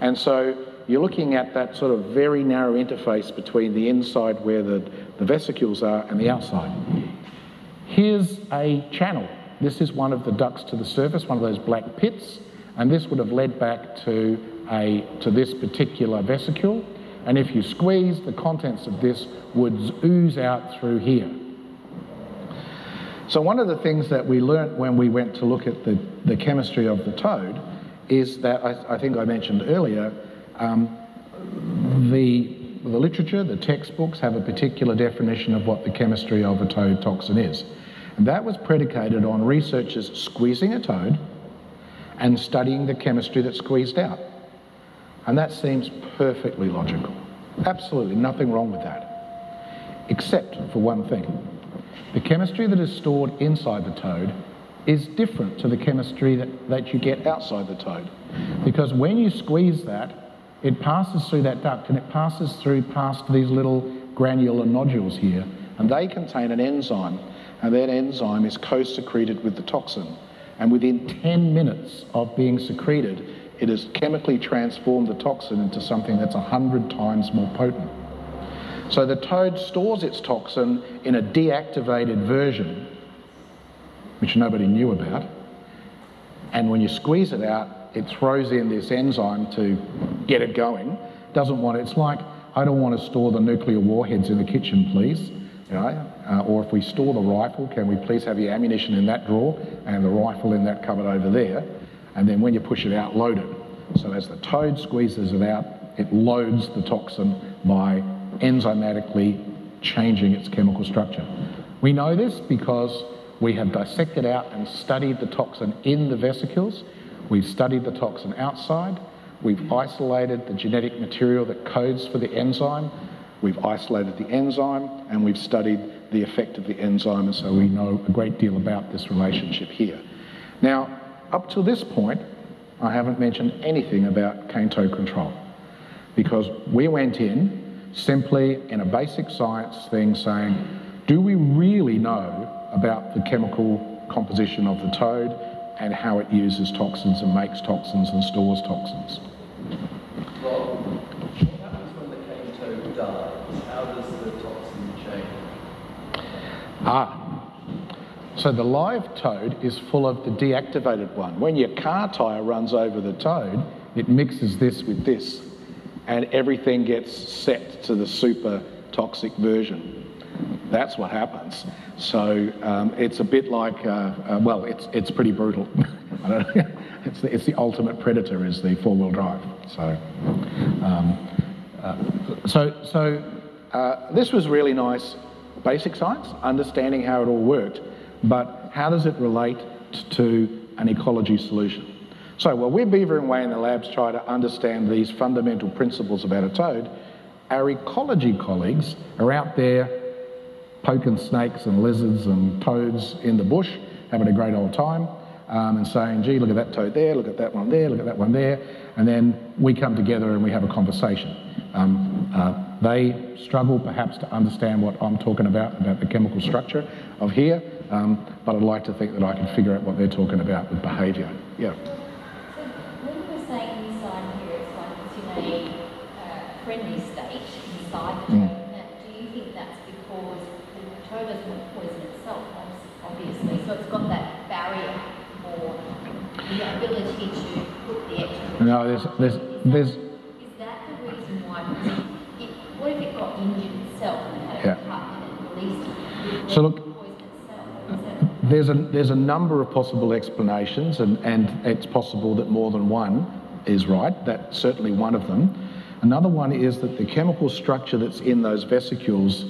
And so you're looking at that sort of very narrow interface between the inside where the vesicles are and the outside. Here's a channel. This is one of the ducts to the surface, one of those black pits, and this would have led back to this particular vesicle. And if you squeeze, the contents of this would ooze out through here. So one of the things that we learnt when we went to look at the chemistry of the toad is that, I think I mentioned earlier, the literature, the textbooks, have a particular definition of what the chemistry of a toad toxin is. And that was predicated on researchers squeezing a toad and studying the chemistry that's squeezed out. And that seems perfectly logical. Absolutely nothing wrong with that, except for one thing. The chemistry that is stored inside the toad is different to the chemistry that you get outside the toad, because when you squeeze that, it passes through that duct and it passes through past these little granular nodules here, and they contain an enzyme, and that enzyme is co-secreted with the toxin. And within 10 minutes of being secreted, it has chemically transformed the toxin into something that's 100 times more potent. So the toad stores its toxin in a deactivated version, which nobody knew about, and when you squeeze it out, it throws in this enzyme to get it going. Doesn't want it. It's like, I don't want to store the nuclear warheads in the kitchen, please. You know? Or if we store the rifle, can we please have the ammunition in that drawer and the rifle in that cupboard over there? And then when you push it out, load it. So as the toad squeezes it out, it loads the toxin by enzymatically changing its chemical structure. We know this because we have dissected out and studied the toxin in the vesicles. We've studied the toxin outside. We've isolated the genetic material that codes for the enzyme. We've isolated the enzyme, and we've studied the effect of the enzyme, and so we know a great deal about this relationship here. Now, up to this point, I haven't mentioned anything about cane toad control, because we went in simply in a basic science thing saying, do we really know about the chemical composition of the toad and how it uses toxins and makes toxins and stores toxins? Well, what happens when the cane toad dies? How does the toxin change? So the live toad is full of the deactivated one. When your car tire runs over the toad, it mixes this with this, and everything gets set to the super toxic version. That's what happens. So it's a bit like, well, it's pretty brutal. I don't know. It's the ultimate predator is the four-wheel drive. So, this was really nice basic science, understanding how it all worked, but how does it relate to an ecology solution? So while we're beavering away in the labs trying to understand these fundamental principles about a toad, our ecology colleagues are out there poking snakes and lizards and toads in the bush, having a great old time, and saying, gee, look at that toad there, look at that one there, look at that one there, and then we come together and we have a conversation. They struggle perhaps to understand what I'm talking about the chemical structure of here, but I'd like to think that I can figure out what they're talking about with behaviour. Yeah. Friendly state inside the toad. Do you think that's because the toad doesn't want to poison itself, obviously, so it's got that barrier or the ability to put the extra... No, there's... Is that the reason why? What if it got injured itself and had a cut and it released it? So look, there's a number of possible explanations, and it's possible that more than one is right. That's certainly one of them. Another one is that the chemical structure that's in those vesicles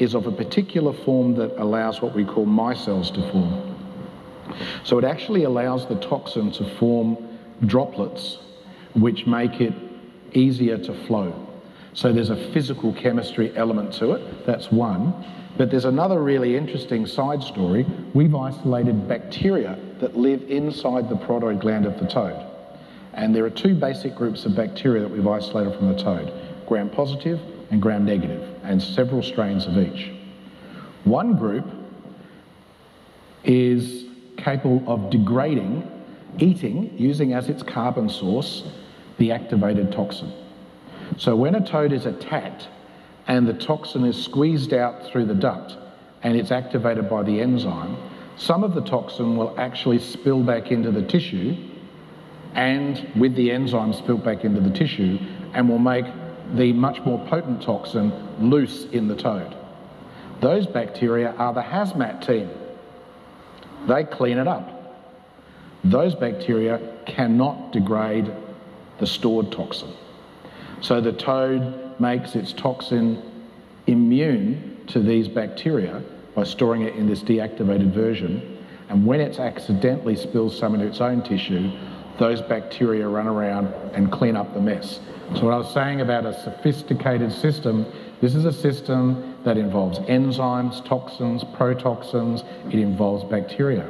is of a particular form that allows what we call micelles to form. So it actually allows the toxin to form droplets, which make it easier to flow. So there's a physical chemistry element to it, that's one. But there's another really interesting side story. We've isolated bacteria that live inside the parotid gland of the toad. And there are two basic groups of bacteria that we've isolated from the toad, gram-positive and gram-negative, and several strains of each. One group is capable of degrading, eating, using as its carbon source, the activated toxin. So when a toad is attacked and the toxin is squeezed out through the duct and it's activated by the enzyme, some of the toxin will actually spill back into the tissue, and with the enzyme spilled back into the tissue, and will make the much more potent toxin loose in the toad. Those bacteria are the hazmat team. They clean it up. Those bacteria cannot degrade the stored toxin. So the toad makes its toxin immune to these bacteria by storing it in this deactivated version, and when it accidentally spills some into its own tissue, those bacteria run around and clean up the mess. So what I was saying about a sophisticated system, this is a system that involves enzymes, toxins, protoxins, it involves bacteria.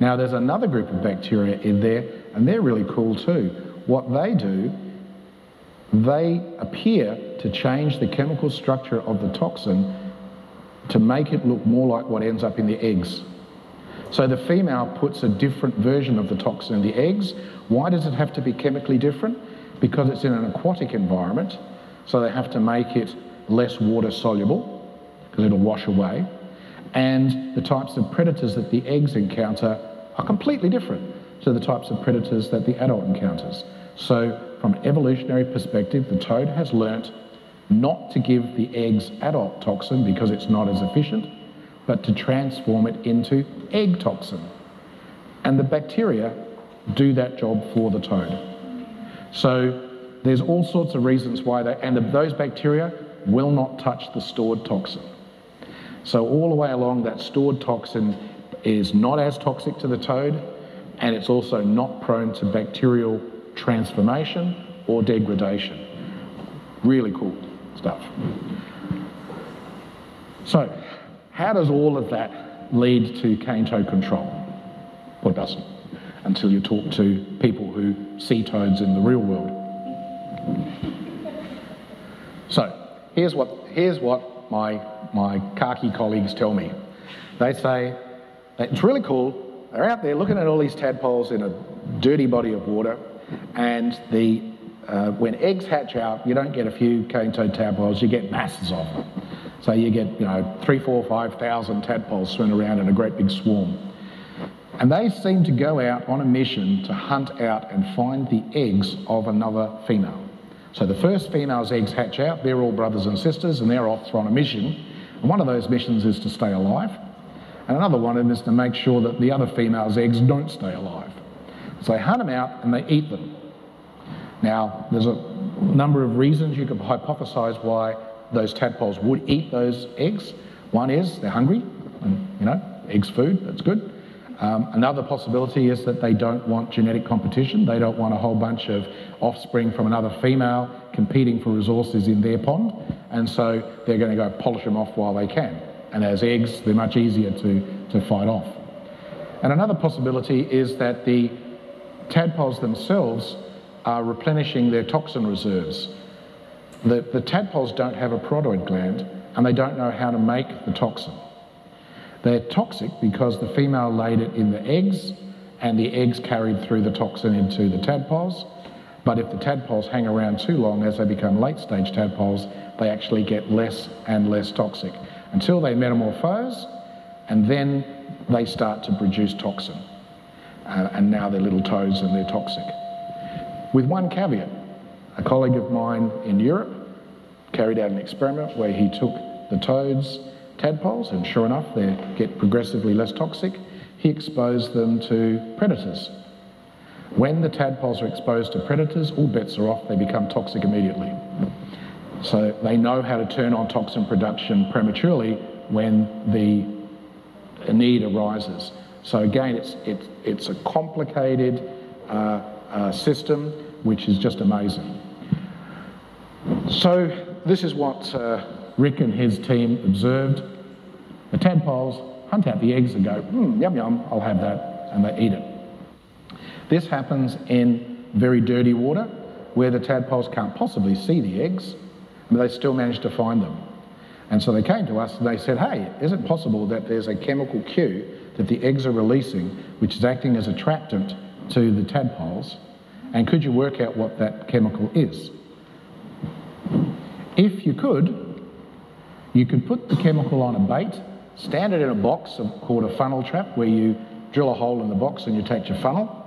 Now there's another group of bacteria in there, and they're really cool too. What they do, they appear to change the chemical structure of the toxin to make it look more like what ends up in the eggs. So the female puts a different version of the toxin in the eggs. Why does it have to be chemically different? Because it's in an aquatic environment, so they have to make it less water soluble, because it'll wash away. And the types of predators that the eggs encounter are completely different to the types of predators that the adult encounters. So from an evolutionary perspective, the toad has learnt not to give the eggs adult toxin because it's not as efficient, but to transform it into egg toxin. And the bacteria do that job for the toad. So there's all sorts of reasons why they, and those bacteria will not touch the stored toxin. So all the way along, that stored toxin is not as toxic to the toad, and it's also not prone to bacterial transformation or degradation. Really cool stuff. So how does all of that lead to cane toad control? Or doesn't, until you talk to people who see toads in the real world. So here's what my khaki colleagues tell me. They say that it's really cool. They're out there looking at all these tadpoles in a dirty body of water, and when eggs hatch out, you don't get a few cane toad tadpoles, you get masses of them. So you get, 3, 4, 5,000 tadpoles swimming around in a great big swarm. And they seem to go out on a mission to hunt out and find the eggs of another female. So the first female's eggs hatch out, they're all brothers and sisters, and they're off on a mission. And one of those missions is to stay alive. And another one of them is to make sure that the other female's eggs don't stay alive. So they hunt them out and they eat them. Now, there's a number of reasons you could hypothesize why those tadpoles would eat those eggs. One is they're hungry, and eggs food, that's good. Another possibility is that they don't want genetic competition. They don't want a whole bunch of offspring from another female competing for resources in their pond, and so they're going to go polish them off while they can. And as eggs, they're much easier to fight off. And another possibility is that the tadpoles themselves are replenishing their toxin reserves. The tadpoles don't have a parotid gland, and they don't know how to make the toxin. They're toxic because the female laid it in the eggs, and the eggs carried through the toxin into the tadpoles. But if the tadpoles hang around too long, as they become late-stage tadpoles, they actually get less and less toxic, until they metamorphose, and then they start to produce toxin. And now they're little toads and they're toxic. With one caveat. A colleague of mine in Europe carried out an experiment where he took the toads, tadpoles, and sure enough, they get progressively less toxic. He exposed them to predators. When the tadpoles are exposed to predators, all bets are off, they become toxic immediately. So they know how to turn on toxin production prematurely when the need arises. So again, it's a complicated system, which is just amazing. So this is what Rick and his team observed. The tadpoles hunt out the eggs and go, yum, yum, I'll have that, and they eat it. This happens in very dirty water, where the tadpoles can't possibly see the eggs, but they still manage to find them. And so they came to us and they said, hey, is it possible that there's a chemical cue that the eggs are releasing, which is acting as attractant to the tadpoles, and could you work out what that chemical is? If you could put the chemical on a bait, stand it in a box called a funnel trap, where you drill a hole in the box and you take your funnel,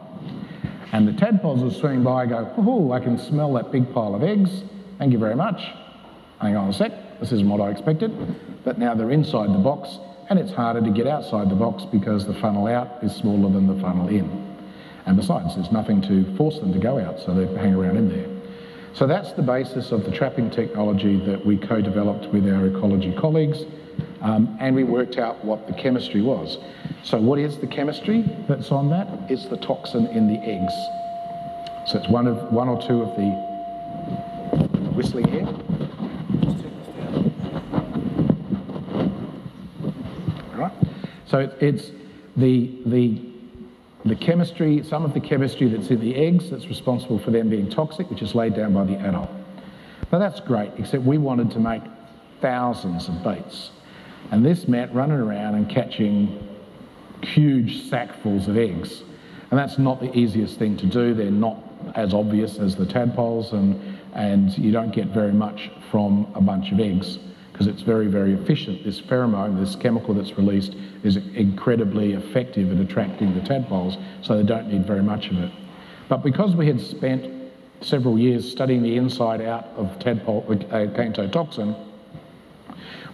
and the tadpoles are swimming by and go, oh, I can smell that big pile of eggs, thank you very much, hang on a sec, this isn't what I expected, but now they're inside the box, and it's harder to get outside the box because the funnel out is smaller than the funnel in. And besides, there's nothing to force them to go out, so they hang around in there. So that's the basis of the trapping technology that we co-developed with our ecology colleagues, and we worked out what the chemistry was. So what is the chemistry that's on that? It's the toxin in the eggs. So it's one or two of the whistling here. All right. So it's the chemistry, some of the chemistry that's in the eggs that's responsible for them being toxic, which is laid down by the adult. Now that's great, except we wanted to make thousands of baits. And this meant running around and catching huge sackfuls of eggs. And that's not the easiest thing to do. They're not as obvious as the tadpoles, and you don't get very much from a bunch of eggs because it's very, very efficient. This pheromone, this chemical that's released, is incredibly effective at attracting the tadpoles, so they don't need very much of it. But because we had spent several years studying the inside out of tadpole cane toad toxin,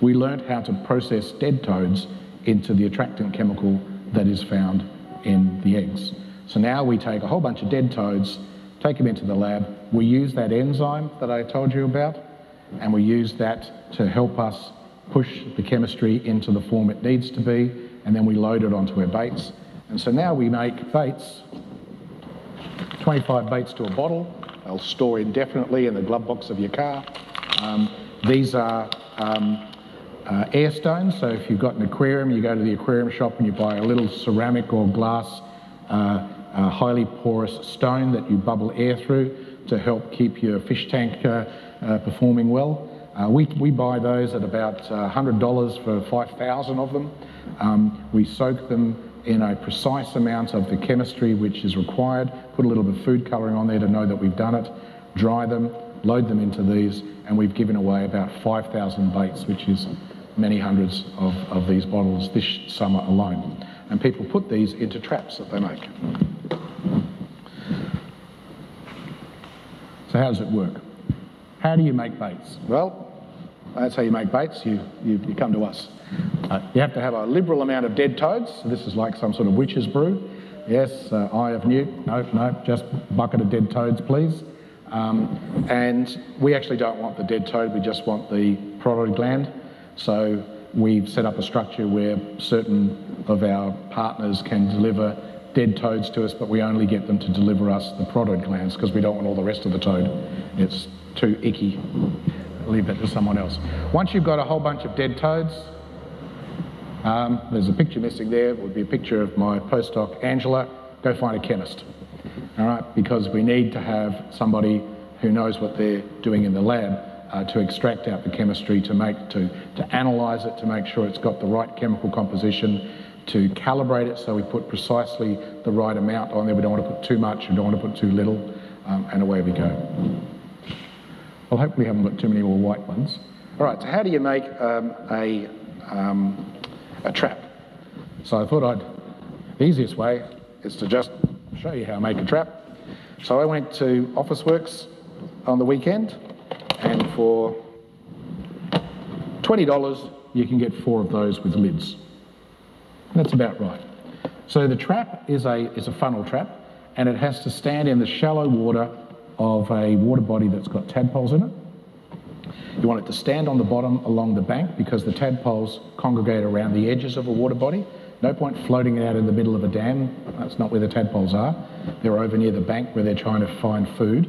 we learned how to process dead toads into the attractant chemical that is found in the eggs. So now we take a whole bunch of dead toads, take them into the lab, we use that enzyme that I told you about, and we use that to help us push the chemistry into the form it needs to be, and then we load it onto our baits. And so now we make baits, 25 baits to a bottle, they'll store indefinitely in the glove box of your car. These are air stones, so if you've got an aquarium, you go to the aquarium shop and you buy a little ceramic or glass highly porous stone that you bubble air through to help keep your fish tank performing well. We buy those at about $100 for 5,000 of them. We soak them in a precise amount of the chemistry which is required, put a little bit of food colouring on there to know that we've done it, dry them, load them into these, and we've given away about 5,000 baits, which is many hundreds of these bottles this summer alone. And people put these into traps that they make. So how does it work? How do you make baits? Well, that's how you make baits, you come to us. You have to have a liberal amount of dead toads. This is like some sort of witch's brew. Yes, eye of newt, no, just bucket of dead toads, please. And we actually don't want the dead toad, we just want the parotid gland. So we've set up a structure where certain of our partners can deliver dead toads to us, but we only get them to deliver us the parotid glands because we don't want all the rest of the toad. It's too icky. Leave that to someone else. Once you've got a whole bunch of dead toads, there's a picture missing there. It would be a picture of my postdoc, Angela. Go find a chemist. All right, because we need to have somebody who knows what they're doing in the lab to extract out the chemistry, to analyse it, to make sure it's got the right chemical composition, to calibrate it so we put precisely the right amount on there. We don't want to put too much, we don't want to put too little, and away we go. Well, hopefully we haven't got too many more white ones. All right, so how do you make a trap? So I thought the easiest way is to just show you how to make a trap. So I went to Officeworks on the weekend and for $20 you can get 4 of those with lids. That's about right. So the trap is a funnel trap, and it has to stand in the shallow water of a water body that's got tadpoles in it. You want it to stand on the bottom along the bank because the tadpoles congregate around the edges of a water body. No point floating it out in the middle of a dam. That's not where the tadpoles are. They're over near the bank where they're trying to find food.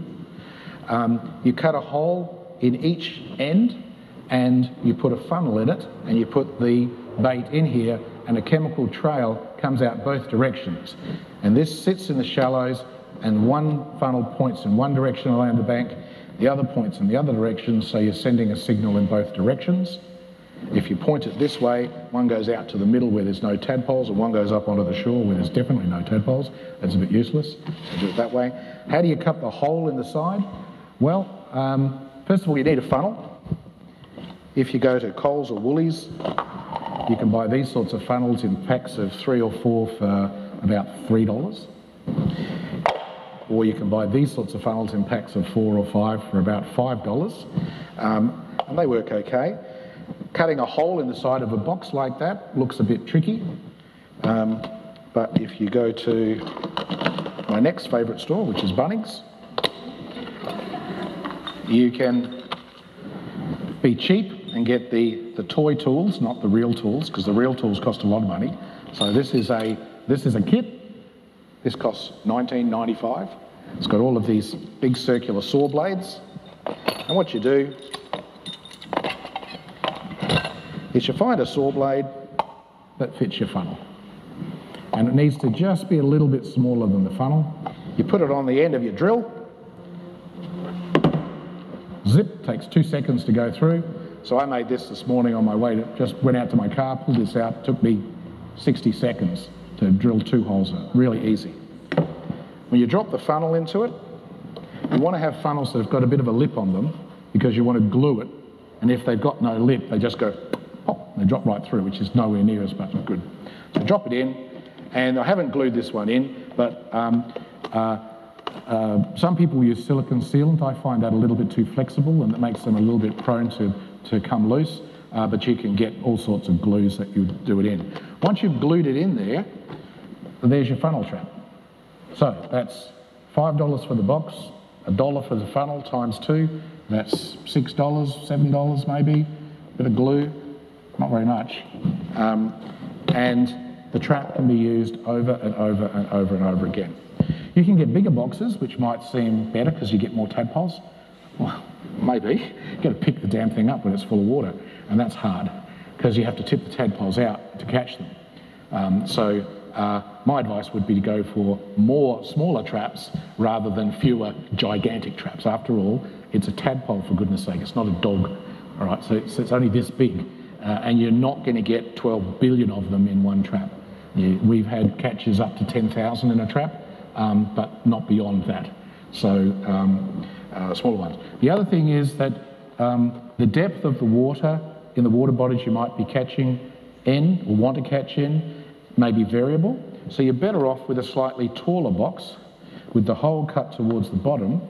You cut a hole in each end and you put a funnel in it and you put the bait in here, and a chemical trail comes out both directions. And this sits in the shallows, and one funnel points in one direction around the bank, the other points in the other direction, so you're sending a signal in both directions. If you point it this way, one goes out to the middle where there's no tadpoles, and one goes up onto the shore where there's definitely no tadpoles. That's a bit useless, so do it that way. How do you cut the hole in the side? Well, first of all, you need a funnel. If you go to Coles or Woolies, you can buy these sorts of funnels in packs of 3 or 4 for about $3. Or you can buy these sorts of funnels in packs of 4 or 5 for about $5. And they work okay. Cutting a hole in the side of a box like that looks a bit tricky. But if you go to my next favourite store, which is Bunnings, you can be cheap and get the toy tools, not the real tools, because the real tools cost a lot of money. So this is a kit. This costs $19.95. It's got all of these big circular saw blades. And what you do is you find a saw blade that fits your funnel. And it needs to just be a little bit smaller than the funnel. You put it on the end of your drill. Zip, takes 2 seconds to go through. So I made this morning on my way, just went out to my car, pulled this out, it took me 60 seconds to drill 2 holes in it, really easy. When you drop the funnel into it, you want to have funnels that have got a bit of a lip on them because you want to glue it, and if they've got no lip, they just go pop, and they drop right through, which is nowhere near as much good. So drop it in, and I haven't glued this one in, but some people use silicon sealant. I find that a little bit too flexible and it makes them a little bit prone to come loose, but you can get all sorts of glues that you do it in. Once you've glued it in there, there's your funnel trap. So that's $5 for the box, $1 for the funnel times 2, that's $6, $7 maybe, bit of glue, not very much. And the trap can be used over and over and over and over again. You can get bigger boxes, which might seem better because you get more tadpoles. Well, maybe. You've got to pick the damn thing up when it's full of water, and that's hard because you have to tip the tadpoles out to catch them. My advice would be to go for more smaller traps rather than fewer gigantic traps. After all, it's a tadpole, for goodness sake. It's not a dog, all right? So it's only this big, and you're not going to get 12 billion of them in one trap. We've had catches up to 10,000 in a trap, but not beyond that. So smaller ones. The other thing is that the depth of the water in the water bodies you might be catching in or want to catch in may be variable. So you're better off with a slightly taller box with the hole cut towards the bottom,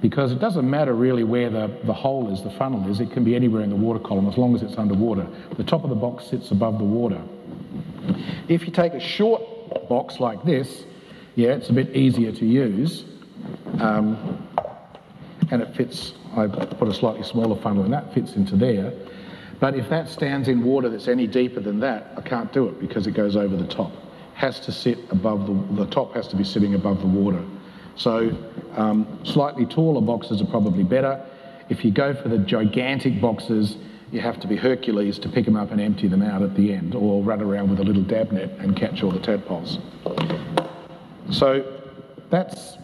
because it doesn't matter really where the hole is, the funnel is. It can be anywhere in the water column as long as it's underwater. The top of the box sits above the water. If you take a short box like this, yeah, it's a bit easier to use, and it fits. I put a slightly smaller funnel and that fits into there, but if that stands in water that's any deeper than that, I can't do it because it goes over the top. Has to sit above the top has to be sitting above the water. So slightly taller boxes are probably better. If you go for the gigantic boxes, you have to be Hercules to pick them up and empty them out at the end, or run around with a little dab net and catch all the tadpoles. So that's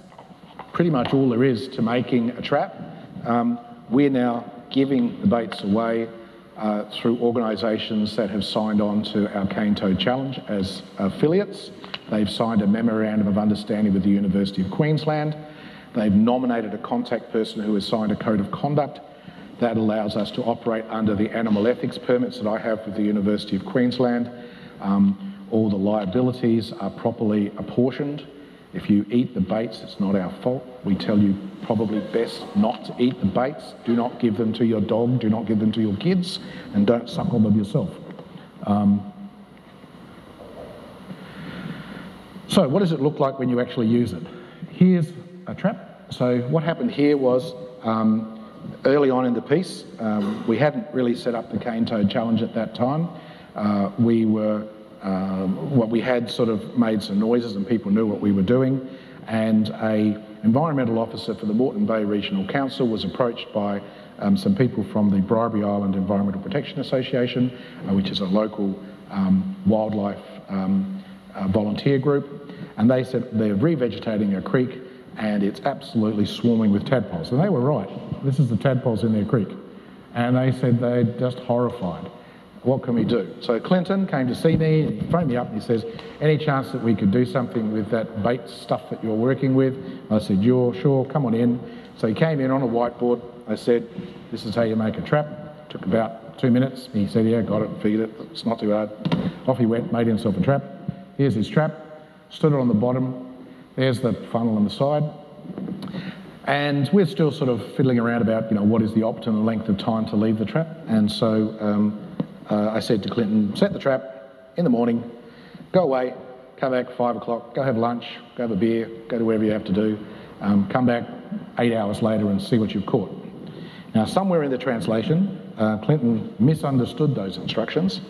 pretty much all there is to making a trap. We're now giving the baits away through organisations that have signed on to our Cane Toad Challenge as affiliates. They've signed a memorandum of understanding with the University of Queensland. They've nominated a contact person who has signed a code of conduct that allows us to operate under the animal ethics permits that I have with the University of Queensland. All the liabilities are properly apportioned, If you eat the baits, it's not our fault. We tell you probably best not to eat the baits. Do not give them to your dog, do not give them to your kids, and don't suck on them yourself. So what does it look like when you actually use it? Here's a trap. So what happened here was early on in the piece, we hadn't really set up the Cane Toad Challenge at that time. We had sort of made some noises and people knew what we were doing, and an environmental officer for the Moreton Bay Regional Council was approached by some people from the Bribey Island Environmental Protection Association, which is a local wildlife volunteer group, and they said they're revegetating a creek and it's absolutely swarming with tadpoles. And they were right. This is the tadpoles in their creek. And they said they're just horrified. What can we do? So Clinton came to see me, and he phoned me up and he says, any chance that we could do something with that bait stuff that you're working with? I said, sure, come on in. So he came in on a whiteboard. I said, this is how you make a trap. Took about 2 minutes. He said, yeah, got it, figured it, it's not too hard. Off he went, made himself a trap. Here's his trap, stood it on the bottom. There's the funnel on the side. And we're still sort of fiddling around about, you know, what is the optimum length of time to leave the trap. And so I said to Clinton, set the trap in the morning, go away, come back 5 o'clock, go have lunch, go have a beer, go to wherever you have to do, come back 8 hours later and see what you've caught. Now, somewhere in the translation, Clinton misunderstood those instructions,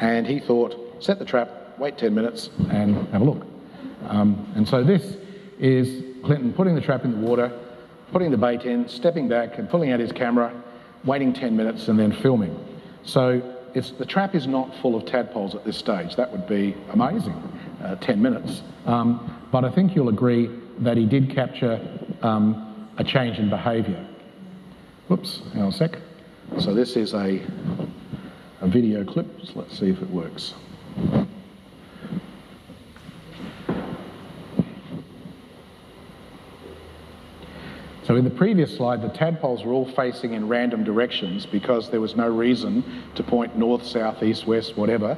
and he thought, set the trap, wait 10 minutes and have a look. And so this is Clinton putting the trap in the water, putting the bait in, stepping back and pulling out his camera, waiting 10 minutes and then filming. So it's, the trap is not full of tadpoles at this stage. That would be amazing, 10 minutes. But I think you'll agree that he did capture a change in behaviour. Whoops, hang on a sec. So this is a video clip, so let's see if it works. So in the previous slide, the tadpoles were all facing in random directions because there was no reason to point north, south, east, west, whatever.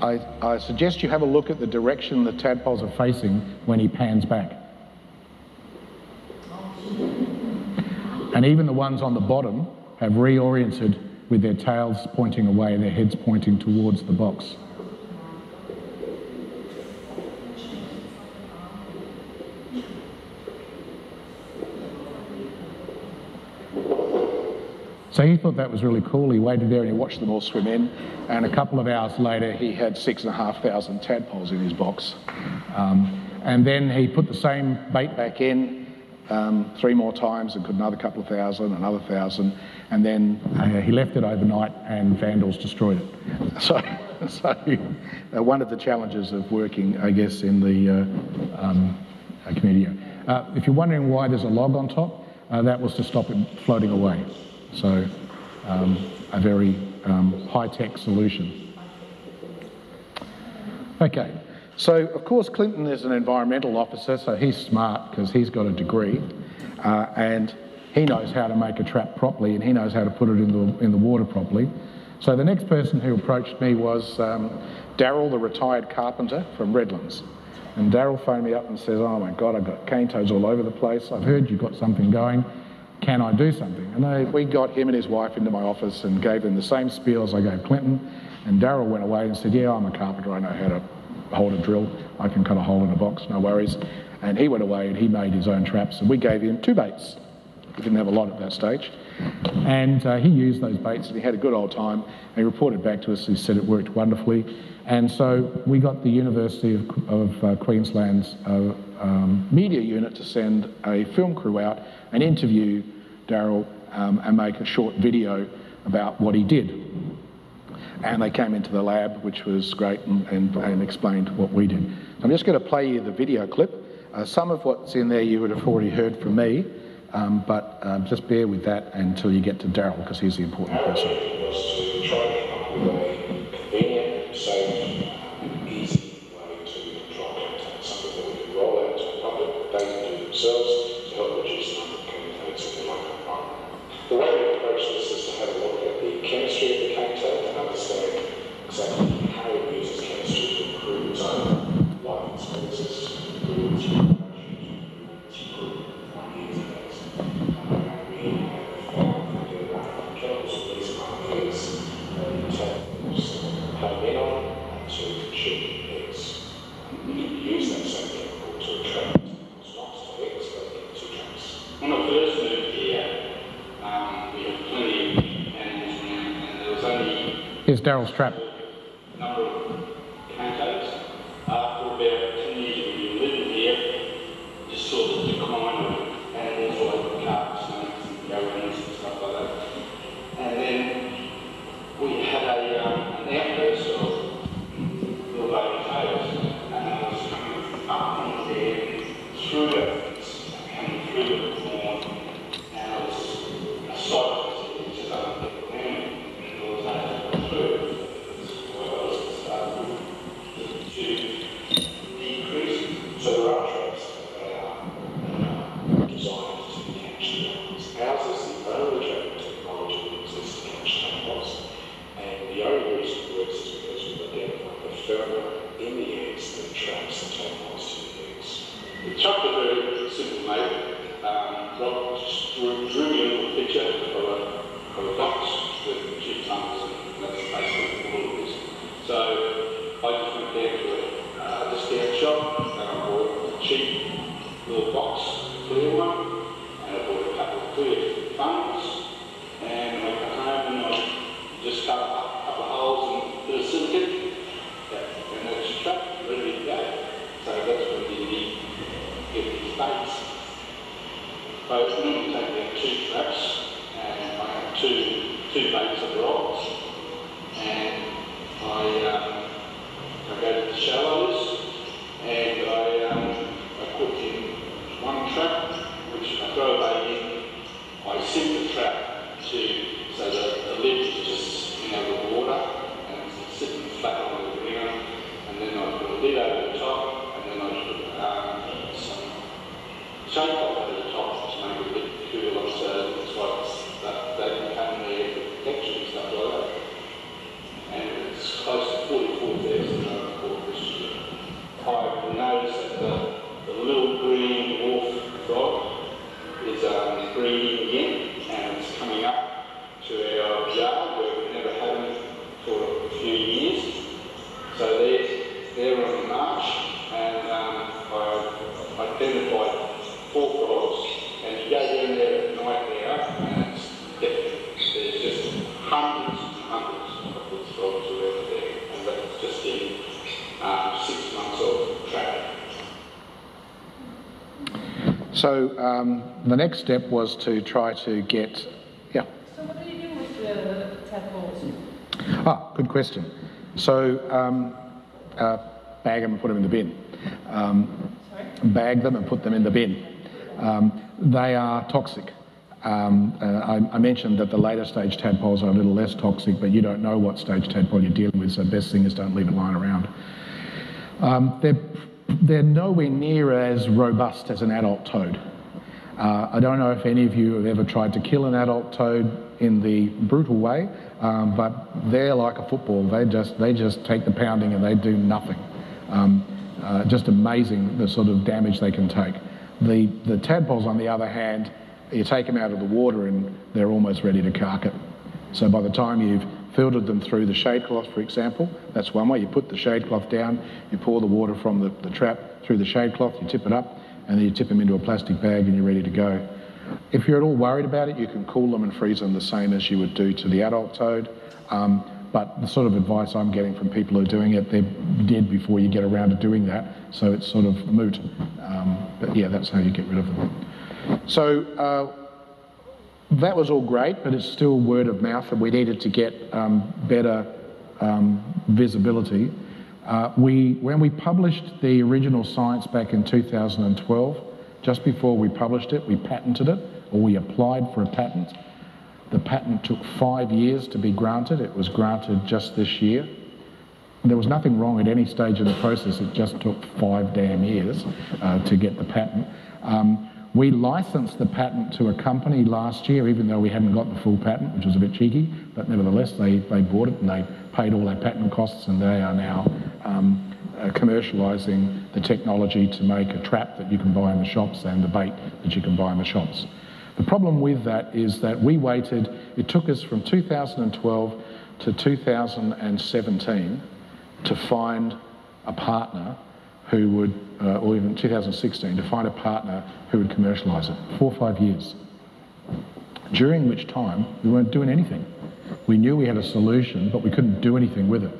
I suggest you have a look at the direction the tadpoles are facing when he pans back. And even the ones on the bottom have reoriented with their tails pointing away and their heads pointing towards the box. So he thought that was really cool. He waited there and he watched them all swim in. And a couple of hours later, he had 6,500 tadpoles in his box. And then he put the same bait back in 3 more times and caught another couple of thousand, another thousand. And then he left it overnight and vandals destroyed it. So one of the challenges of working, I guess, in the community. If you're wondering why there's a log on top, that was to stop it floating away. So a very high-tech solution. Okay, so of course Clinton is an environmental officer, so he's smart because he's got a degree and he knows how to make a trap properly and he knows how to put it in the water properly. So the next person who approached me was Darryl, the retired carpenter from Redlands. And Darryl phoned me up and says, oh my God, I've got cane toads all over the place. I've heard you've got something going. Can I do something? And we got him and his wife into my office and gave them the same spiel as I gave Clinton. And Darryl went away and said, yeah, I'm a carpenter. I know how to hold a drill. I can cut a hole in a box, no worries. And he went away and he made his own traps. And we gave him 2 baits. We didn't have a lot at that stage. And he used those baits and he had a good old time. And he reported back to us. He said it worked wonderfully. And so we got the University of Queensland's media unit to send a film crew out and interview Darryl and make a short video about what he did. And they came into the lab, which was great, and explained what we did. So I'm just going to play you the video clip. Some of what's in there you would have already heard from me, but just bear with that until you get to Darryl, because he's the important person. How it uses chemistry to improve life experiences. Darryl Strapp. Number of cane toads. After about 10 years of being living here, just saw the decline of animals like carp, snakes and goannas and stuff like that. And then we had a, an outburst of little baby toads, and I was coming up in there through the corn, and I was a sight. So the next step was to try to get, yeah. So what do you do with the tadpoles? Ah, good question. So bag them and put them in the bin. Sorry? Bag them and put them in the bin. They are toxic. I mentioned that the later stage tadpoles are a little less toxic, but you don't know what stage tadpole you're dealing with, so best thing is don't leave it lying around. They're nowhere near as robust as an adult toad. I don't know if any of you have ever tried to kill an adult toad in the brutal way, but they're like a football. They just take the pounding and they do nothing. Just amazing the sort of damage they can take. The tadpoles, on the other hand, you take them out of the water and they're almost ready to cark it. So by the time you've filtered them through the shade cloth, for example, that's one way. You put the shade cloth down, you pour the water from the trap through the shade cloth, you tip it up, and then you tip them into a plastic bag and you're ready to go. If you're at all worried about it, you can cool them and freeze them the same as you would do to the adult toad. But the sort of advice I'm getting from people who are doing it, they're dead before you get around to doing that, so it's sort of moot. But yeah, that's how you get rid of them. So that was all great, but it's still word of mouth, and we needed to get better visibility. When we published the original science back in 2012, just before we published it, we patented it, or we applied for a patent. The patent took 5 years to be granted. It was granted just this year. And there was nothing wrong at any stage of the process. It just took 5 damn years to get the patent. We licensed the patent to a company last year, even though we hadn't got the full patent, which was a bit cheeky, but nevertheless they bought it and they paid all their patent costs, and they are now commercialising the technology to make a trap that you can buy in the shops and the bait that you can buy in the shops. The problem with that is that we waited, it took us from 2012 to 2017 to find a partner who would, or even 2016, to find a partner who would commercialise it, 4 or 5 years. During which time, we weren't doing anything. We knew we had a solution, but we couldn't do anything with it.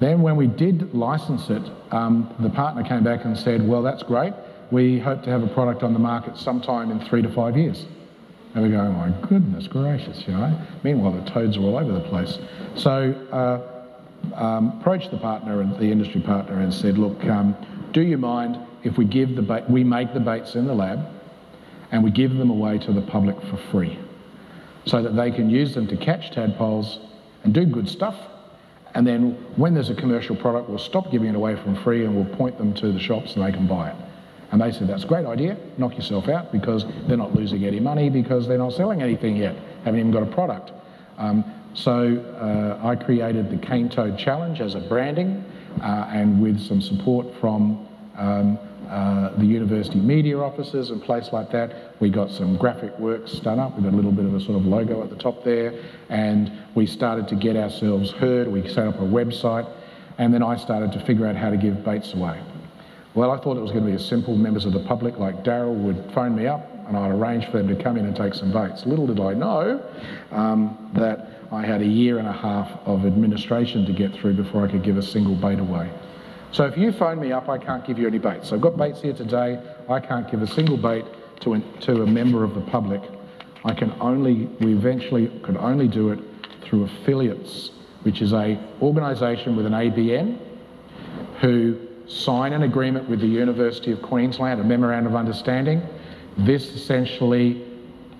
Then when we did license it, the partner came back and said, well, that's great. We hope to have a product on the market sometime in 3 to 5 years. And we go, oh my goodness gracious, you know. Meanwhile, the toads are all over the place. So approached the partner and the industry partner and said, look, do you mind if we give the bait, we make the baits in the lab and we give them away to the public for free so that they can use them to catch tadpoles and do good stuff. And then when there's a commercial product, we'll stop giving it away for free and we'll point them to the shops and they can buy it. And they said, that's a great idea, knock yourself out, because they're not losing any money because they're not selling anything yet, haven't even got a product. I created the Cane Toad Challenge as a branding and with some support from the university media offices and place like that. We got some graphic works done up. We got a little bit of a sort of logo at the top there, and we started to get ourselves heard. We set up a website, and then I started to figure out how to give baits away. Well, I thought it was going to be as simple. Members of the public like Darryl would phone me up and I'd arrange for them to come in and take some baits. Little did I know that I had a year and a half of administration to get through before I could give a single bait away. So if you phone me up, I can't give you any baits. I've got baits here today. I can't give a single bait to a member of the public. We eventually could only do it through affiliates, which is an organisation with an ABN who sign an agreement with the University of Queensland, a memorandum of understanding. This essentially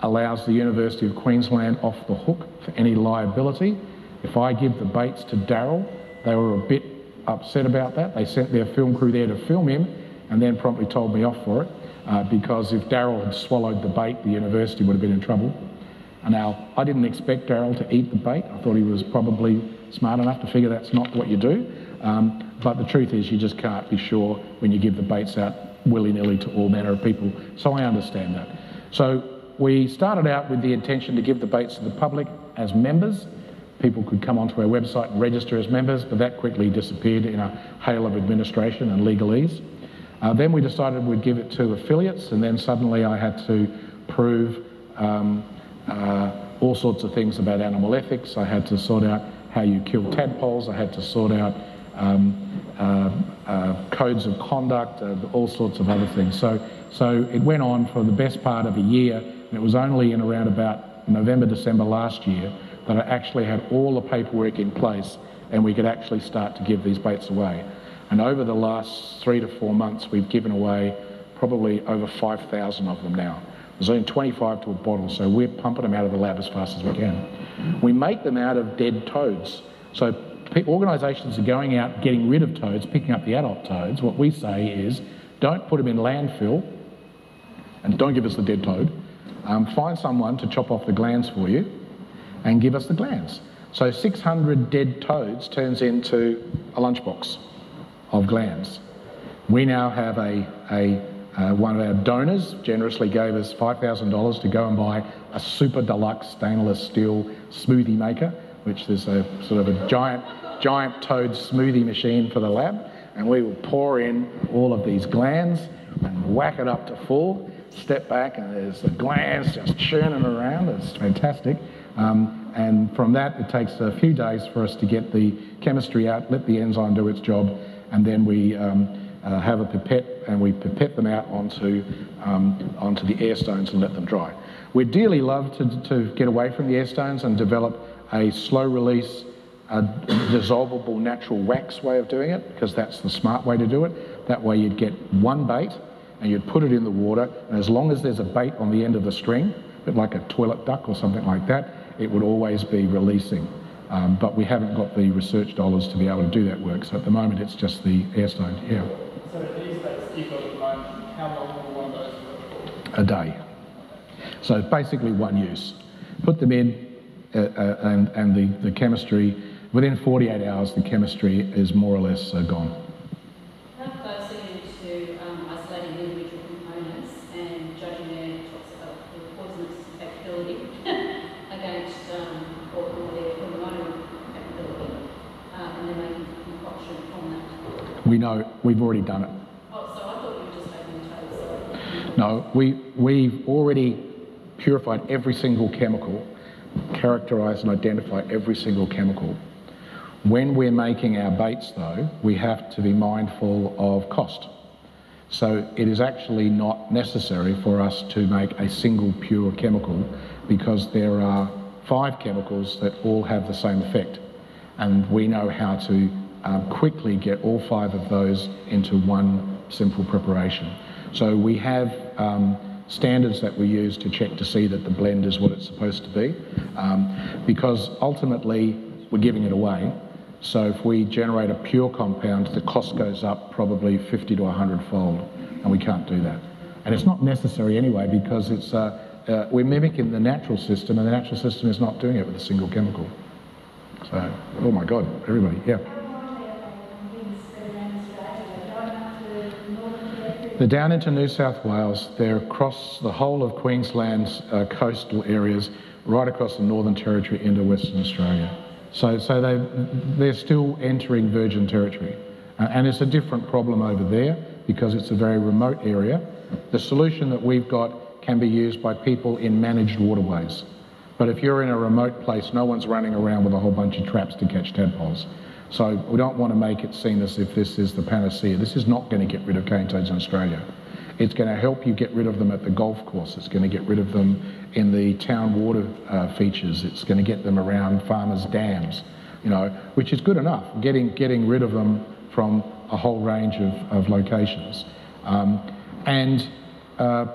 allows the University of Queensland off the hook for any liability. If I give the baits to Darryl, they were a bit upset about that. They sent their film crew there to film him and then promptly told me off for it because if Darryl had swallowed the bait, the university would have been in trouble. Now, I didn't expect Darryl to eat the bait. I thought he was probably smart enough to figure that's not what you do. But the truth is you just can't be sure when you give the baits out willy-nilly to all manner of people. So I understand that. So we started out with the intention to give the baits to the public as members. People could come onto our website and register as members, but that quickly disappeared in a hail of administration and legalese. Then we decided we'd give it to affiliates, and then suddenly I had to prove all sorts of things about animal ethics. I had to sort out how you kill tadpoles. I had to sort out codes of conduct, all sorts of other things. So it went on for the best part of a year, and it was only in around about November, December last year that I actually had all the paperwork in place and we could actually start to give these baits away. And over the last 3 to 4 months, we've given away probably over 5,000 of them now. There's only 25 to a bottle, so we're pumping them out of the lab as fast as we can. We make them out of dead toads. So organisations are going out, getting rid of toads, picking up the adult toads. What we say is, don't put them in landfill, and don't give us the dead toad. Find someone to chop off the glands for you, and give us the glands. So 600 dead toads turns into a lunchbox of glands. We now have one of our donors generously gave us $5,000 to go and buy a super deluxe stainless steel smoothie maker, which is a sort of a giant toad smoothie machine for the lab, and we will pour in all of these glands and whack it up to full, step back and there's the glands just churning around. It's fantastic. And from that it takes a few days for us to get the chemistry out, let the enzyme do its job, and then we have a pipette and we pipette them out onto the air stones and let them dry. We'd dearly love to get away from the air stones and develop a slow release dissolvable natural wax way of doing it, because that's the smart way to do it. That way you'd get one bait and you'd put it in the water, and as long as there's a bait on the end of the string, a bit like a toilet duck or something like that, it would always be releasing. But we haven't got the research dollars to be able to do that work, so at the moment it's just the air stone. Yeah. So these baits you've got at the moment, how long will one go for? A day. So basically one use. Put them in, and the chemistry, within 48 hours the chemistry is more or less gone. How close are you to isolating individual components and judging their poisonous capability against their hormonal capability and then making a concoction from that? We know, we've already done it. Oh, so I thought you were just taking the toads. No, we've already purified every single chemical. characterise and identify every single chemical. When we're making our baits, though, we have to be mindful of cost. So it is actually not necessary for us to make a single pure chemical, because there are 5 chemicals that all have the same effect, and we know how to quickly get all 5 of those into one simple preparation. So we have standards that we use to check to see that the blend is what it's supposed to be, because ultimately we're giving it away. So if we generate a pure compound, the cost goes up probably 50 to 100-fold, and we can't do that. And it's not necessary anyway, because it's, we're mimicking the natural system, and the natural system is not doing it with a single chemical. So, oh my God, everybody, yeah. They're down into New South Wales, they're across the whole of Queensland's coastal areas, right across the Northern Territory into Western Australia. So they're still entering Virgin Territory. And it's a different problem over there because it's a very remote area. The solution that we've got can be used by people in managed waterways. But if you're in a remote place, no one's running around with a whole bunch of traps to catch tadpoles. So we don't want to make it seem as if this is the panacea. This is not going to get rid of cane toads in Australia. It's going to help you get rid of them at the golf course. It's going to get rid of them in the town water features. It's going to get them around farmers' dams, you know, which is good enough, getting rid of them from a whole range of locations.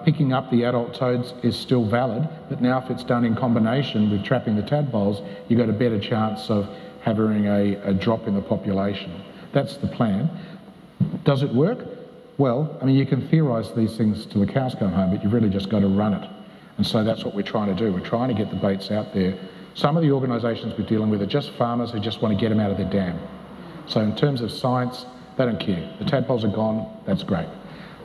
Picking up the adult toads is still valid, but now if it's done in combination with trapping the tadpoles, you've got a better chance of having a drop in the population. That's the plan. Does it work? Well, I mean, you can theorise these things till the cows come home, but you've really just got to run it. And so that's what we're trying to do. We're trying to get the baits out there. Some of the organisations we're dealing with are just farmers who just want to get them out of their dam. So in terms of science, they don't care. The tadpoles are gone, that's great.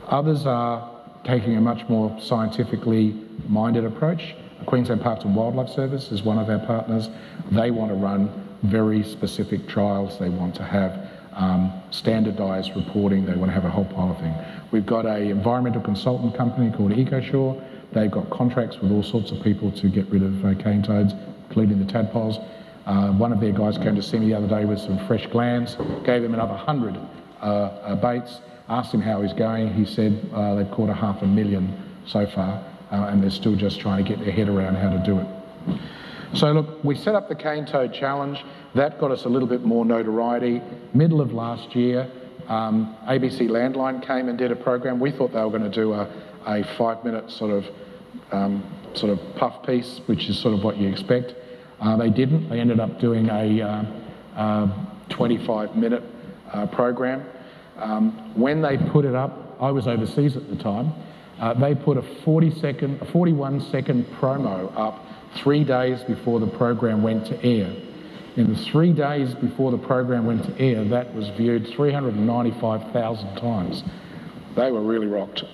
Others are taking a much more scientifically minded approach. Queensland Parks and Wildlife Service is one of our partners. They want to run very specific trials. They want to have standardised reporting. They want to have a whole pile of things. We've got an environmental consultant company called EcoShore. They've got contracts with all sorts of people to get rid of cane toads, including the tadpoles. One of their guys came to see me the other day with some fresh glands, gave him another 100 baits, asked him how he's going. He said they've caught 500,000 so far, and they're still just trying to get their head around how to do it. So look, we set up the Cane Toad Challenge. That got us a little bit more notoriety. Middle of last year, ABC Landline came and did a program. We thought they were going to do a 5-minute sort of puff piece, which is sort of what you expect. They didn't. They ended up doing a 25-minute program. When they put it up, I was overseas at the time. They put a 41-second promo up 3 days before the program went to air. In the 3 days before the program went to air, that was viewed 395,000 times. They were really rocked.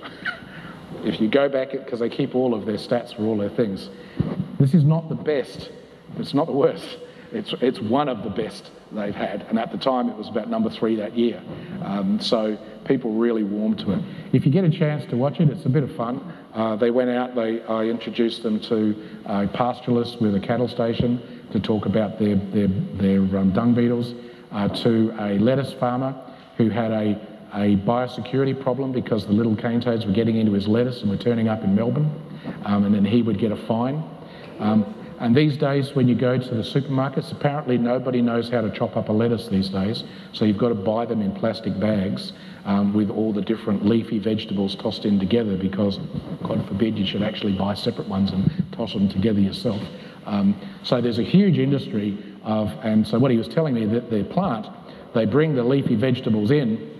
If you go back, because they keep all of their stats for all their things, this is not the best, it's not the worst. It's one of the best they've had, and at the time it was about number 3 that year. So people really warmed to it. If you get a chance to watch it, it's a bit of fun. They went out, I introduced them to a pastoralist with a cattle station to talk about their dung beetles, to a lettuce farmer who had a biosecurity problem because the little cane toads were getting into his lettuce and were turning up in Melbourne, and then he would get a fine. And these days when you go to the supermarkets, apparently nobody knows how to chop up a lettuce these days, so you've got to buy them in plastic bags with all the different leafy vegetables tossed in together, because God forbid you should actually buy separate ones and toss them together yourself. So there's a huge industry of, and so what he was telling me, that their plant, they bring the leafy vegetables in,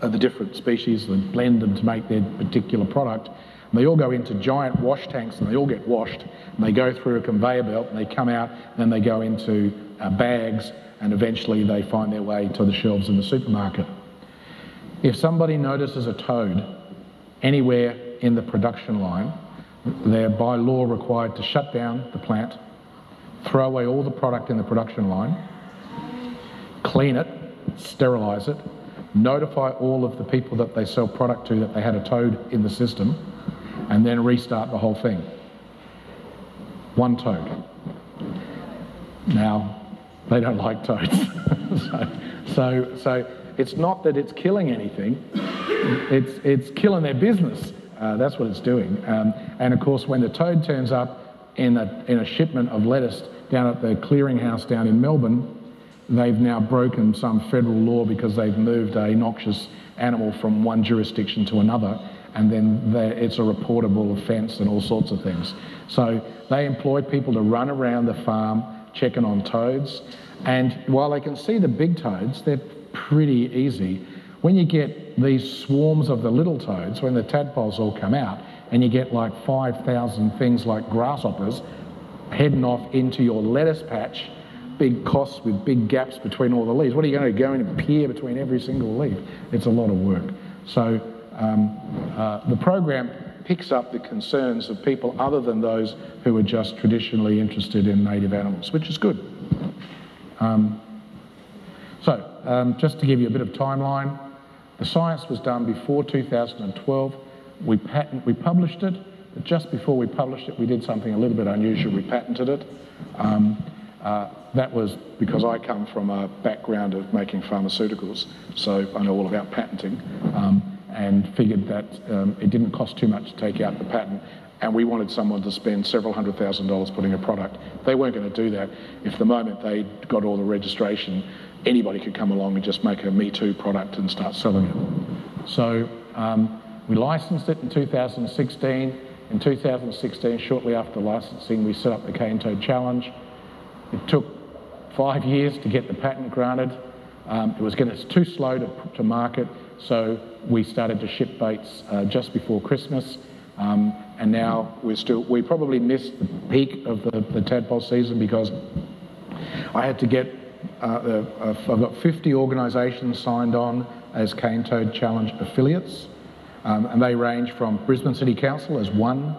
the different species, and blend them to make their particular product. They all go into giant wash tanks and they all get washed, and they go through a conveyor belt and they come out, and then they go into bags, and eventually they find their way to the shelves in the supermarket. If somebody notices a toad anywhere in the production line, they're by law required to shut down the plant, throw away all the product in the production line, clean it, sterilise it, notify all of the people that they sell product to that they had a toad in the system, and then restart the whole thing. One toad. Now, they don't like toads. So it's not that it's killing anything, it's killing their business. That's what it's doing. And of course, when the toad turns up in a shipment of lettuce down at the clearinghouse down in Melbourne, they've now broken some federal law because they've moved a noxious animal from one jurisdiction to another, and then it's a reportable offence and all sorts of things. So they employ people to run around the farm checking on toads, and while they can see the big toads, they're pretty easy. When you get these swarms of the little toads, when the tadpoles all come out, and you get like 5,000 things like grasshoppers heading off into your lettuce patch, big costs with big gaps between all the leaves. What are you going to go in and peer between every single leaf? It's a lot of work. So the program picks up the concerns of people other than those who are just traditionally interested in native animals, which is good. Just to give you a bit of timeline, the science was done before 2012. We published it, but just before we published it, we did something a little bit unusual. We patented it. That was because I come from a background of making pharmaceuticals, so I know all about patenting. And figured that it didn't cost too much to take out the patent, and we wanted someone to spend several $100,000 putting a product. They weren't going to do that. If the moment they got all the registration, anybody could come along and just make a Me Too product and start selling it. So we licensed it in 2016. In 2016, shortly after licensing, we set up the Cane Toad Challenge. It took 5 years to get the patent granted. It's too slow to market, so we started to ship baits just before Christmas, and now we probably missed the peak of the tadpole season because I had to get, I've got 50 organisations signed on as Cane Toad Challenge affiliates, and they range from Brisbane City Council as one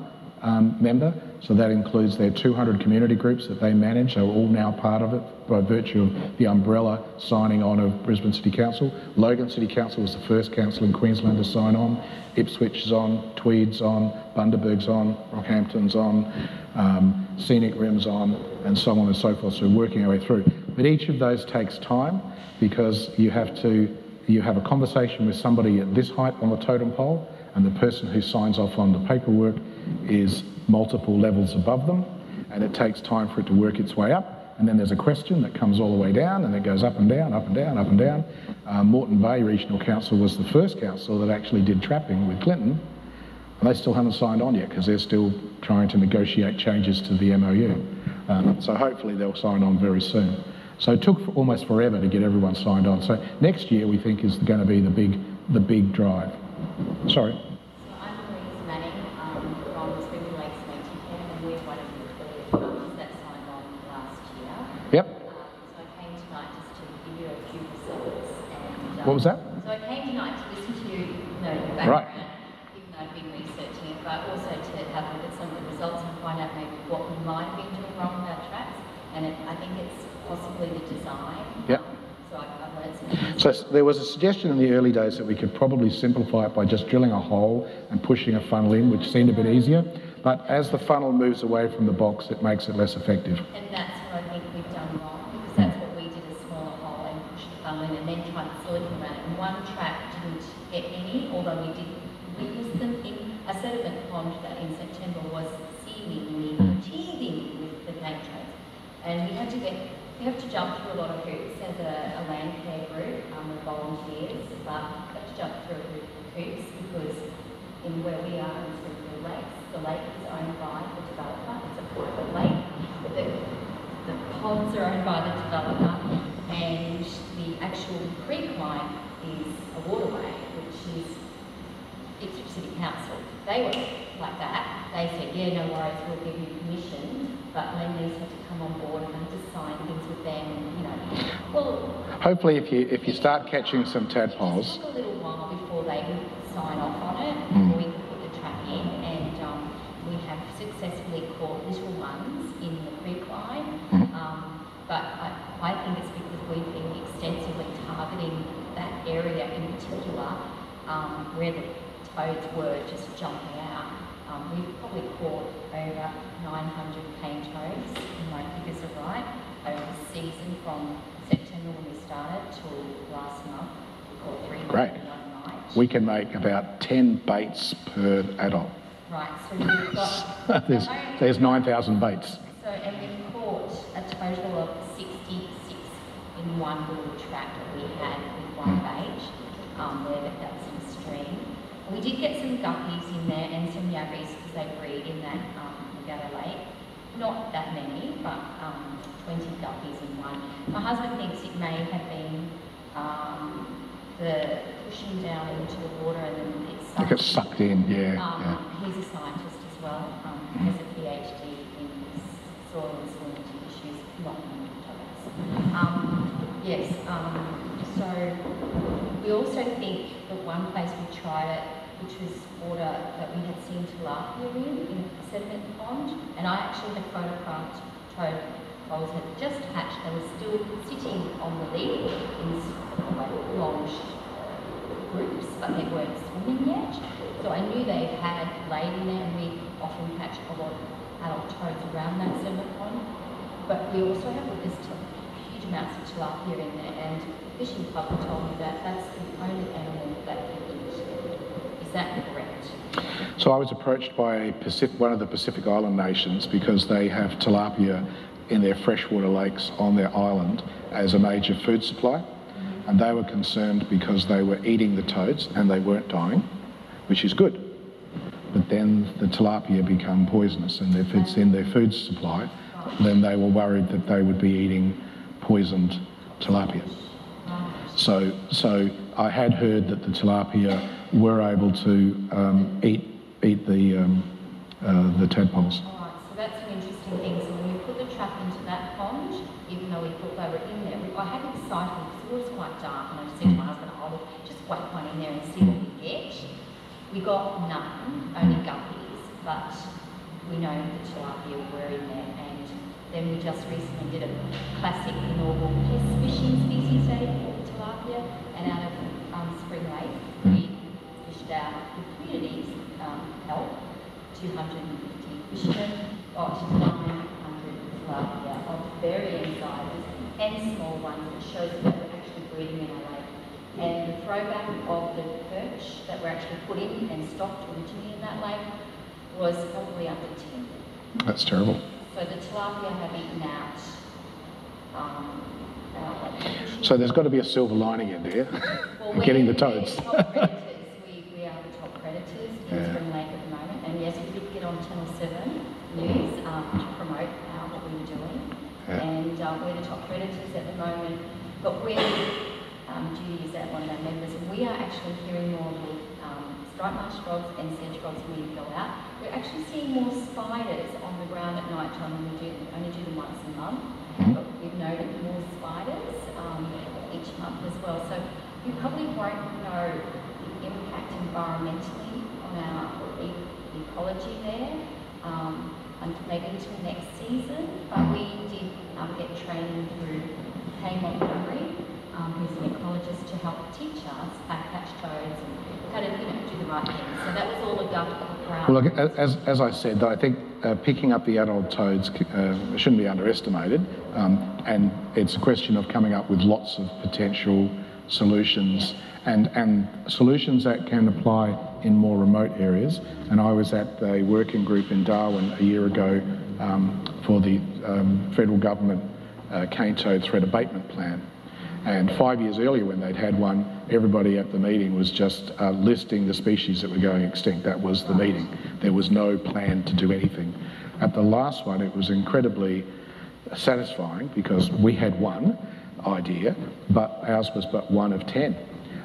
member, so that includes their 200 community groups that they manage. They're all now part of it by virtue of the umbrella signing on of Brisbane City Council. Logan City Council was the first council in Queensland to sign on. Ipswich is on, Tweed's on, Bundaberg's on, Rockhampton's on, Scenic Rim's on, and so on and so forth. So we're working our way through. But each of those takes time because you have a conversation with somebody at this height on the totem pole, and the person who signs off on the paperwork is multiple levels above them, and it takes time for it to work its way up. And then there's a question that comes all the way down, and it goes up and down, up and down, up and down. Moreton Bay Regional Council was the first council that actually did trapping with Clinton, and they still haven't signed on yet because they're still trying to negotiate changes to the MOU. So hopefully they'll sign on very soon. So it took almost forever to get everyone signed on. So next year we think is going to be the big drive. Sorry. Yep. So I came tonight just to give you a few results. And, what was that? So I came tonight to listen to your background, right, even though I've been researching it, but also to have a look at some of the results and find out maybe what we might have been doing wrong with our traps. And I think it's possibly the design. Yep. So I've learned some things. So there was a suggestion in the early days that we could probably simplify it by just drilling a hole and pushing a funnel in, which seemed a bit easier. But as the funnel moves away from the box, it makes it less effective. And that's what I think we've done wrong, because that's what we did, a smaller hole and pushed the funnel in and then tried to silicone around it. And one trap didn't get any, although we did. We used them in a sediment pond that in September was teething with the cane toads. And we have to jump through a lot of hoops as a land care group, volunteers, but we have to jump through hoops because in where we are in the Lakes, the lake is owned by the developer. It's a private lake. The ponds are owned by the developer, and the actual creek line is a waterway, which is Ipswich City Council. They were like that. They said, yeah, no worries, we'll give you permission, but landowners had to come on board and have to sign things with them. And, well, hopefully, if you start catching some tadpoles, it took a little while before they would sign off on it. Mm. We could put the trap in, and we have successfully caught little ones in the creek line. Mm-hmm. But I think it's because we've been extensively targeting that area in particular, where the toads were just jumping out. We've probably we caught over 900 cane toads, and my figures are right, over the season from September when we started till last month, we caught 391 right. We can make about 10 baits per adult. Right, so we've got... there's 9,000 baits. So, and we've caught a total of 66 in one little track that we had with one bait, where that was in a stream. We did get some guppies in there and some yabbies because they breed in that Nevada lake. Not that many, but 20 guppies in one. My husband thinks it may have been the pushing down into the water and then it sucked. It got sucked in, yeah. Yeah. He's a scientist as well. He has a PhD in soil and salinity issues, not in toads. Yes, so we also think that one place we tried it, which was water that we had seen tilapia in a sediment pond, and I actually had photographed toad bowls that had just hatched. They were still sitting on the leaf in like long groups, but they weren't swimming yet. So I knew they had laid in there, and we often catch a lot of adult toads around that sediment pond. But we also have this huge amounts of tilapia in there, and the fishing club told me that that's the only animal that can eat. That's correct. So I was approached by one of the Pacific Island nations because they have tilapia in their freshwater lakes on their island as a major food supply, and they were concerned because they were eating the toads and they weren't dying, which is good. But then the tilapia become poisonous, and if it's in their food supply, then they were worried that they would be eating poisoned tilapia. So I had heard that the tilapia were able to eat the tadpoles. Alright, so that's an interesting thing. So when we put the trap into that pond, even though we thought they were in there, I had it excited because it was quite dark, and I said to my husband, I'll just whack one in there and see what we get. We got none, only guppies, but we know the tilapia were in there. And then we just recently did a classic normal pest fishing species day for tilapia, and out of Spring Lake, our communities help 250 fishermen got 900 tilapia of varying sizes and small ones, that shows that we're actually breeding in our lake. And the throwback of the perch that were actually put in and stocked originally in that lake was probably under 10. That's terrible. So the tilapia have eaten out. So there's got to be a silver lining in there. Well, getting the toads. We're the top predators at the moment, but when Judy is at one of our members, and we are actually hearing more with striped marsh frogs and sedge frogs when we go out. We're actually seeing more spiders on the ground at night time, and we only do them once a month, but we've noted more spiders each month as well. So you probably won't know the impact environmentally on our ecology there, maybe until next season, but we did get training through Kay Montgomery, who's an ecologist, to help teach us how to catch toads and how to do the right thing. So that was all the ground. Well, look, as I said, I think picking up the adult toads shouldn't be underestimated, and it's a question of coming up with lots of potential solutions, and solutions that can apply in more remote areas. And I was at a working group in Darwin a year ago for the federal government cane toad threat abatement plan. And 5 years earlier when they'd had one, everybody at the meeting was just listing the species that were going extinct. That was the meeting. There was no plan to do anything. At the last one, it was incredibly satisfying because we had one idea, but ours was but one of 10.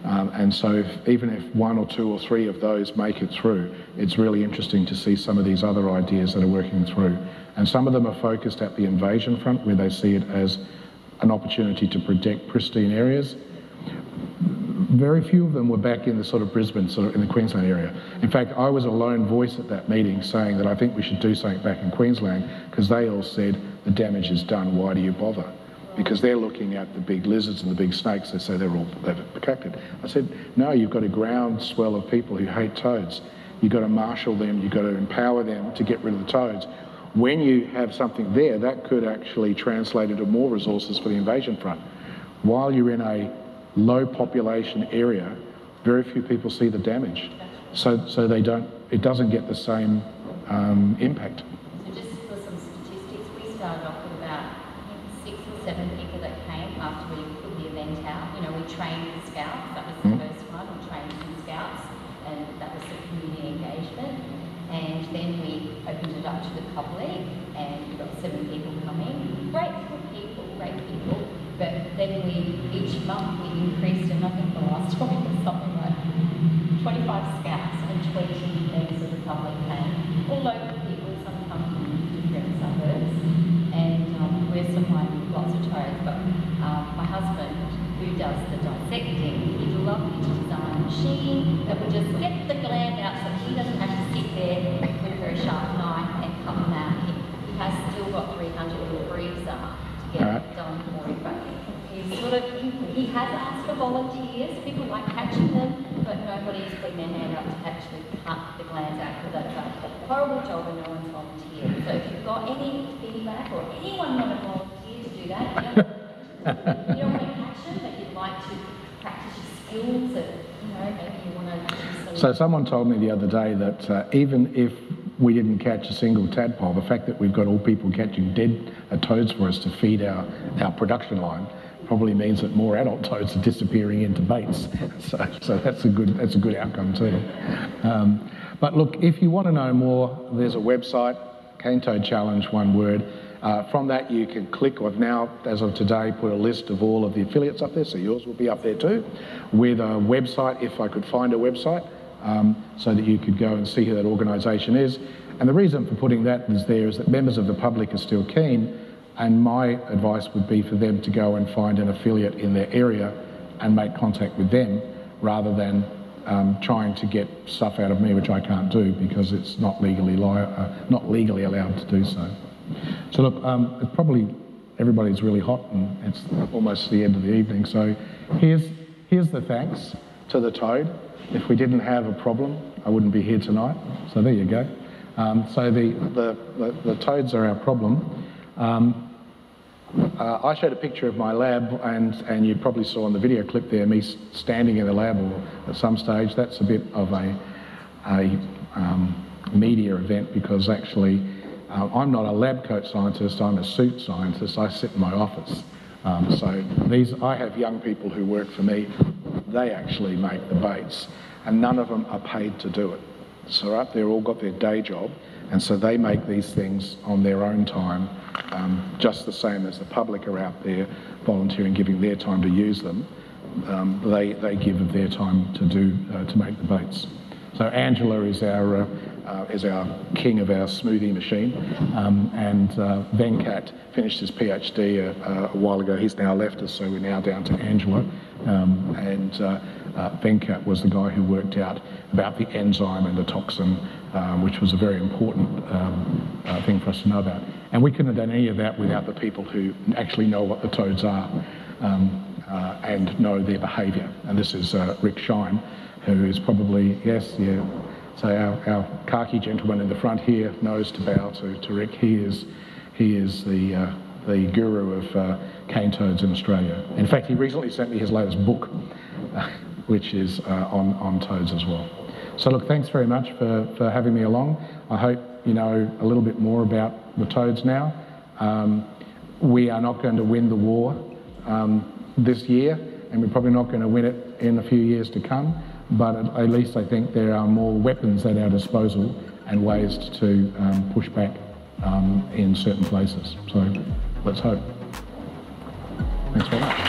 And so even if one or two or three of those make it through, it's really interesting to see some of these other ideas that are working through. And some of them are focused at the invasion front, where they see it as an opportunity to protect pristine areas. Very few of them were back in the sort of Brisbane, in the Queensland area. In fact, I was a lone voice at that meeting saying that I think we should do something back in Queensland, because they all said, the damage is done, why do you bother? Because they're looking at the big lizards and the big snakes, they say they've protected. I said, no, you've got a groundswell of people who hate toads. You've got to marshal them, you've got to empower them to get rid of the toads. When you have something there, that could actually translate into more resources for the invasion front. While you're in a low population area, very few people see the damage. So they don't, it doesn't get the same impact. So just for some statistics, we started off with about 6 or 7 people that came after we put the event out. You know, we trained the scouts, that was the first one, we trained the scouts, and that was the community engagement. And then we opened it up to the public, and we got 7 people coming. Great people. But then each month we increased, and I think the last one was something like 25 scouts and 20 members of the public came. All local people, some come from different suburbs, and we're supplying lots of toads. But my husband, who does the dissecting, he'd love me to design a machine that would just get the gland out so he doesn't have to sit there with her sharp knife and cut them out. He has still got 300 little grooves up to get it done for him. But he has asked for volunteers, people like catching them, but nobody's putting their hand up to actually cut the glands out, because that's a horrible job and no one's volunteered. So if you've got any feedback or anyone not a volunteer to do that, you don't want to catch them, but you'd like to practice your skills, and maybe you want to actually... So someone told me the other day that even if we didn't catch a single tadpole, the fact that we've got all people catching dead toads for us to feed our production line probably means that more adult toads are disappearing into baits, so that's a good outcome too. But look, if you want to know more, there's a website, Cane Toad Challenge, one word. From that you can click. I've now, as of today, put a list of all of the affiliates up there, so yours will be up there too, with a website, if I could find a website, so that you could go and see who that organisation is. And the reason for putting that is that members of the public are still keen. And my advice would be for them to go and find an affiliate in their area and make contact with them, rather than trying to get stuff out of me, which I can't do because it's not legally allowed to do so. So look, probably everybody's really hot and it's almost the end of the evening. So here's the thanks to the toad. If we didn't have a problem, I wouldn't be here tonight. So there you go. So the toads are our problem. I showed a picture of my lab, and you probably saw on the video clip there me standing in the lab or at some stage. That's a bit of a media event, because actually I'm not a lab coat scientist, I'm a suit scientist. I sit in my office. So I have young people who work for me. They actually make the baits, and none of them are paid to do it. So they've all got their day job, and so they make these things on their own time, just the same as the public are out there volunteering, giving their time to use them. They give of their time to make the baits. So Angela is our king of our smoothie machine, and Venkat finished his PhD a while ago. He's now left us, so we're now down to Angela. Venkat was the guy who worked out about the enzyme and the toxin, which was a very important thing for us to know about. And we couldn't have done any of that without the people who actually know what the toads are and know their behaviour. And this is Rick Shine, who is probably, so our khaki gentleman in the front here knows to bow to Rick. He is the guru of cane toads in Australia. In fact, he recently sent me his latest book, which is on toads as well. So look, thanks very much for having me along. I hope you know a little bit more about the toads now. We are not going to win the war this year, and we're probably not going to win it in a few years to come, but at least I think there are more weapons at our disposal and ways to push back in certain places. So let's hope. Thanks very much.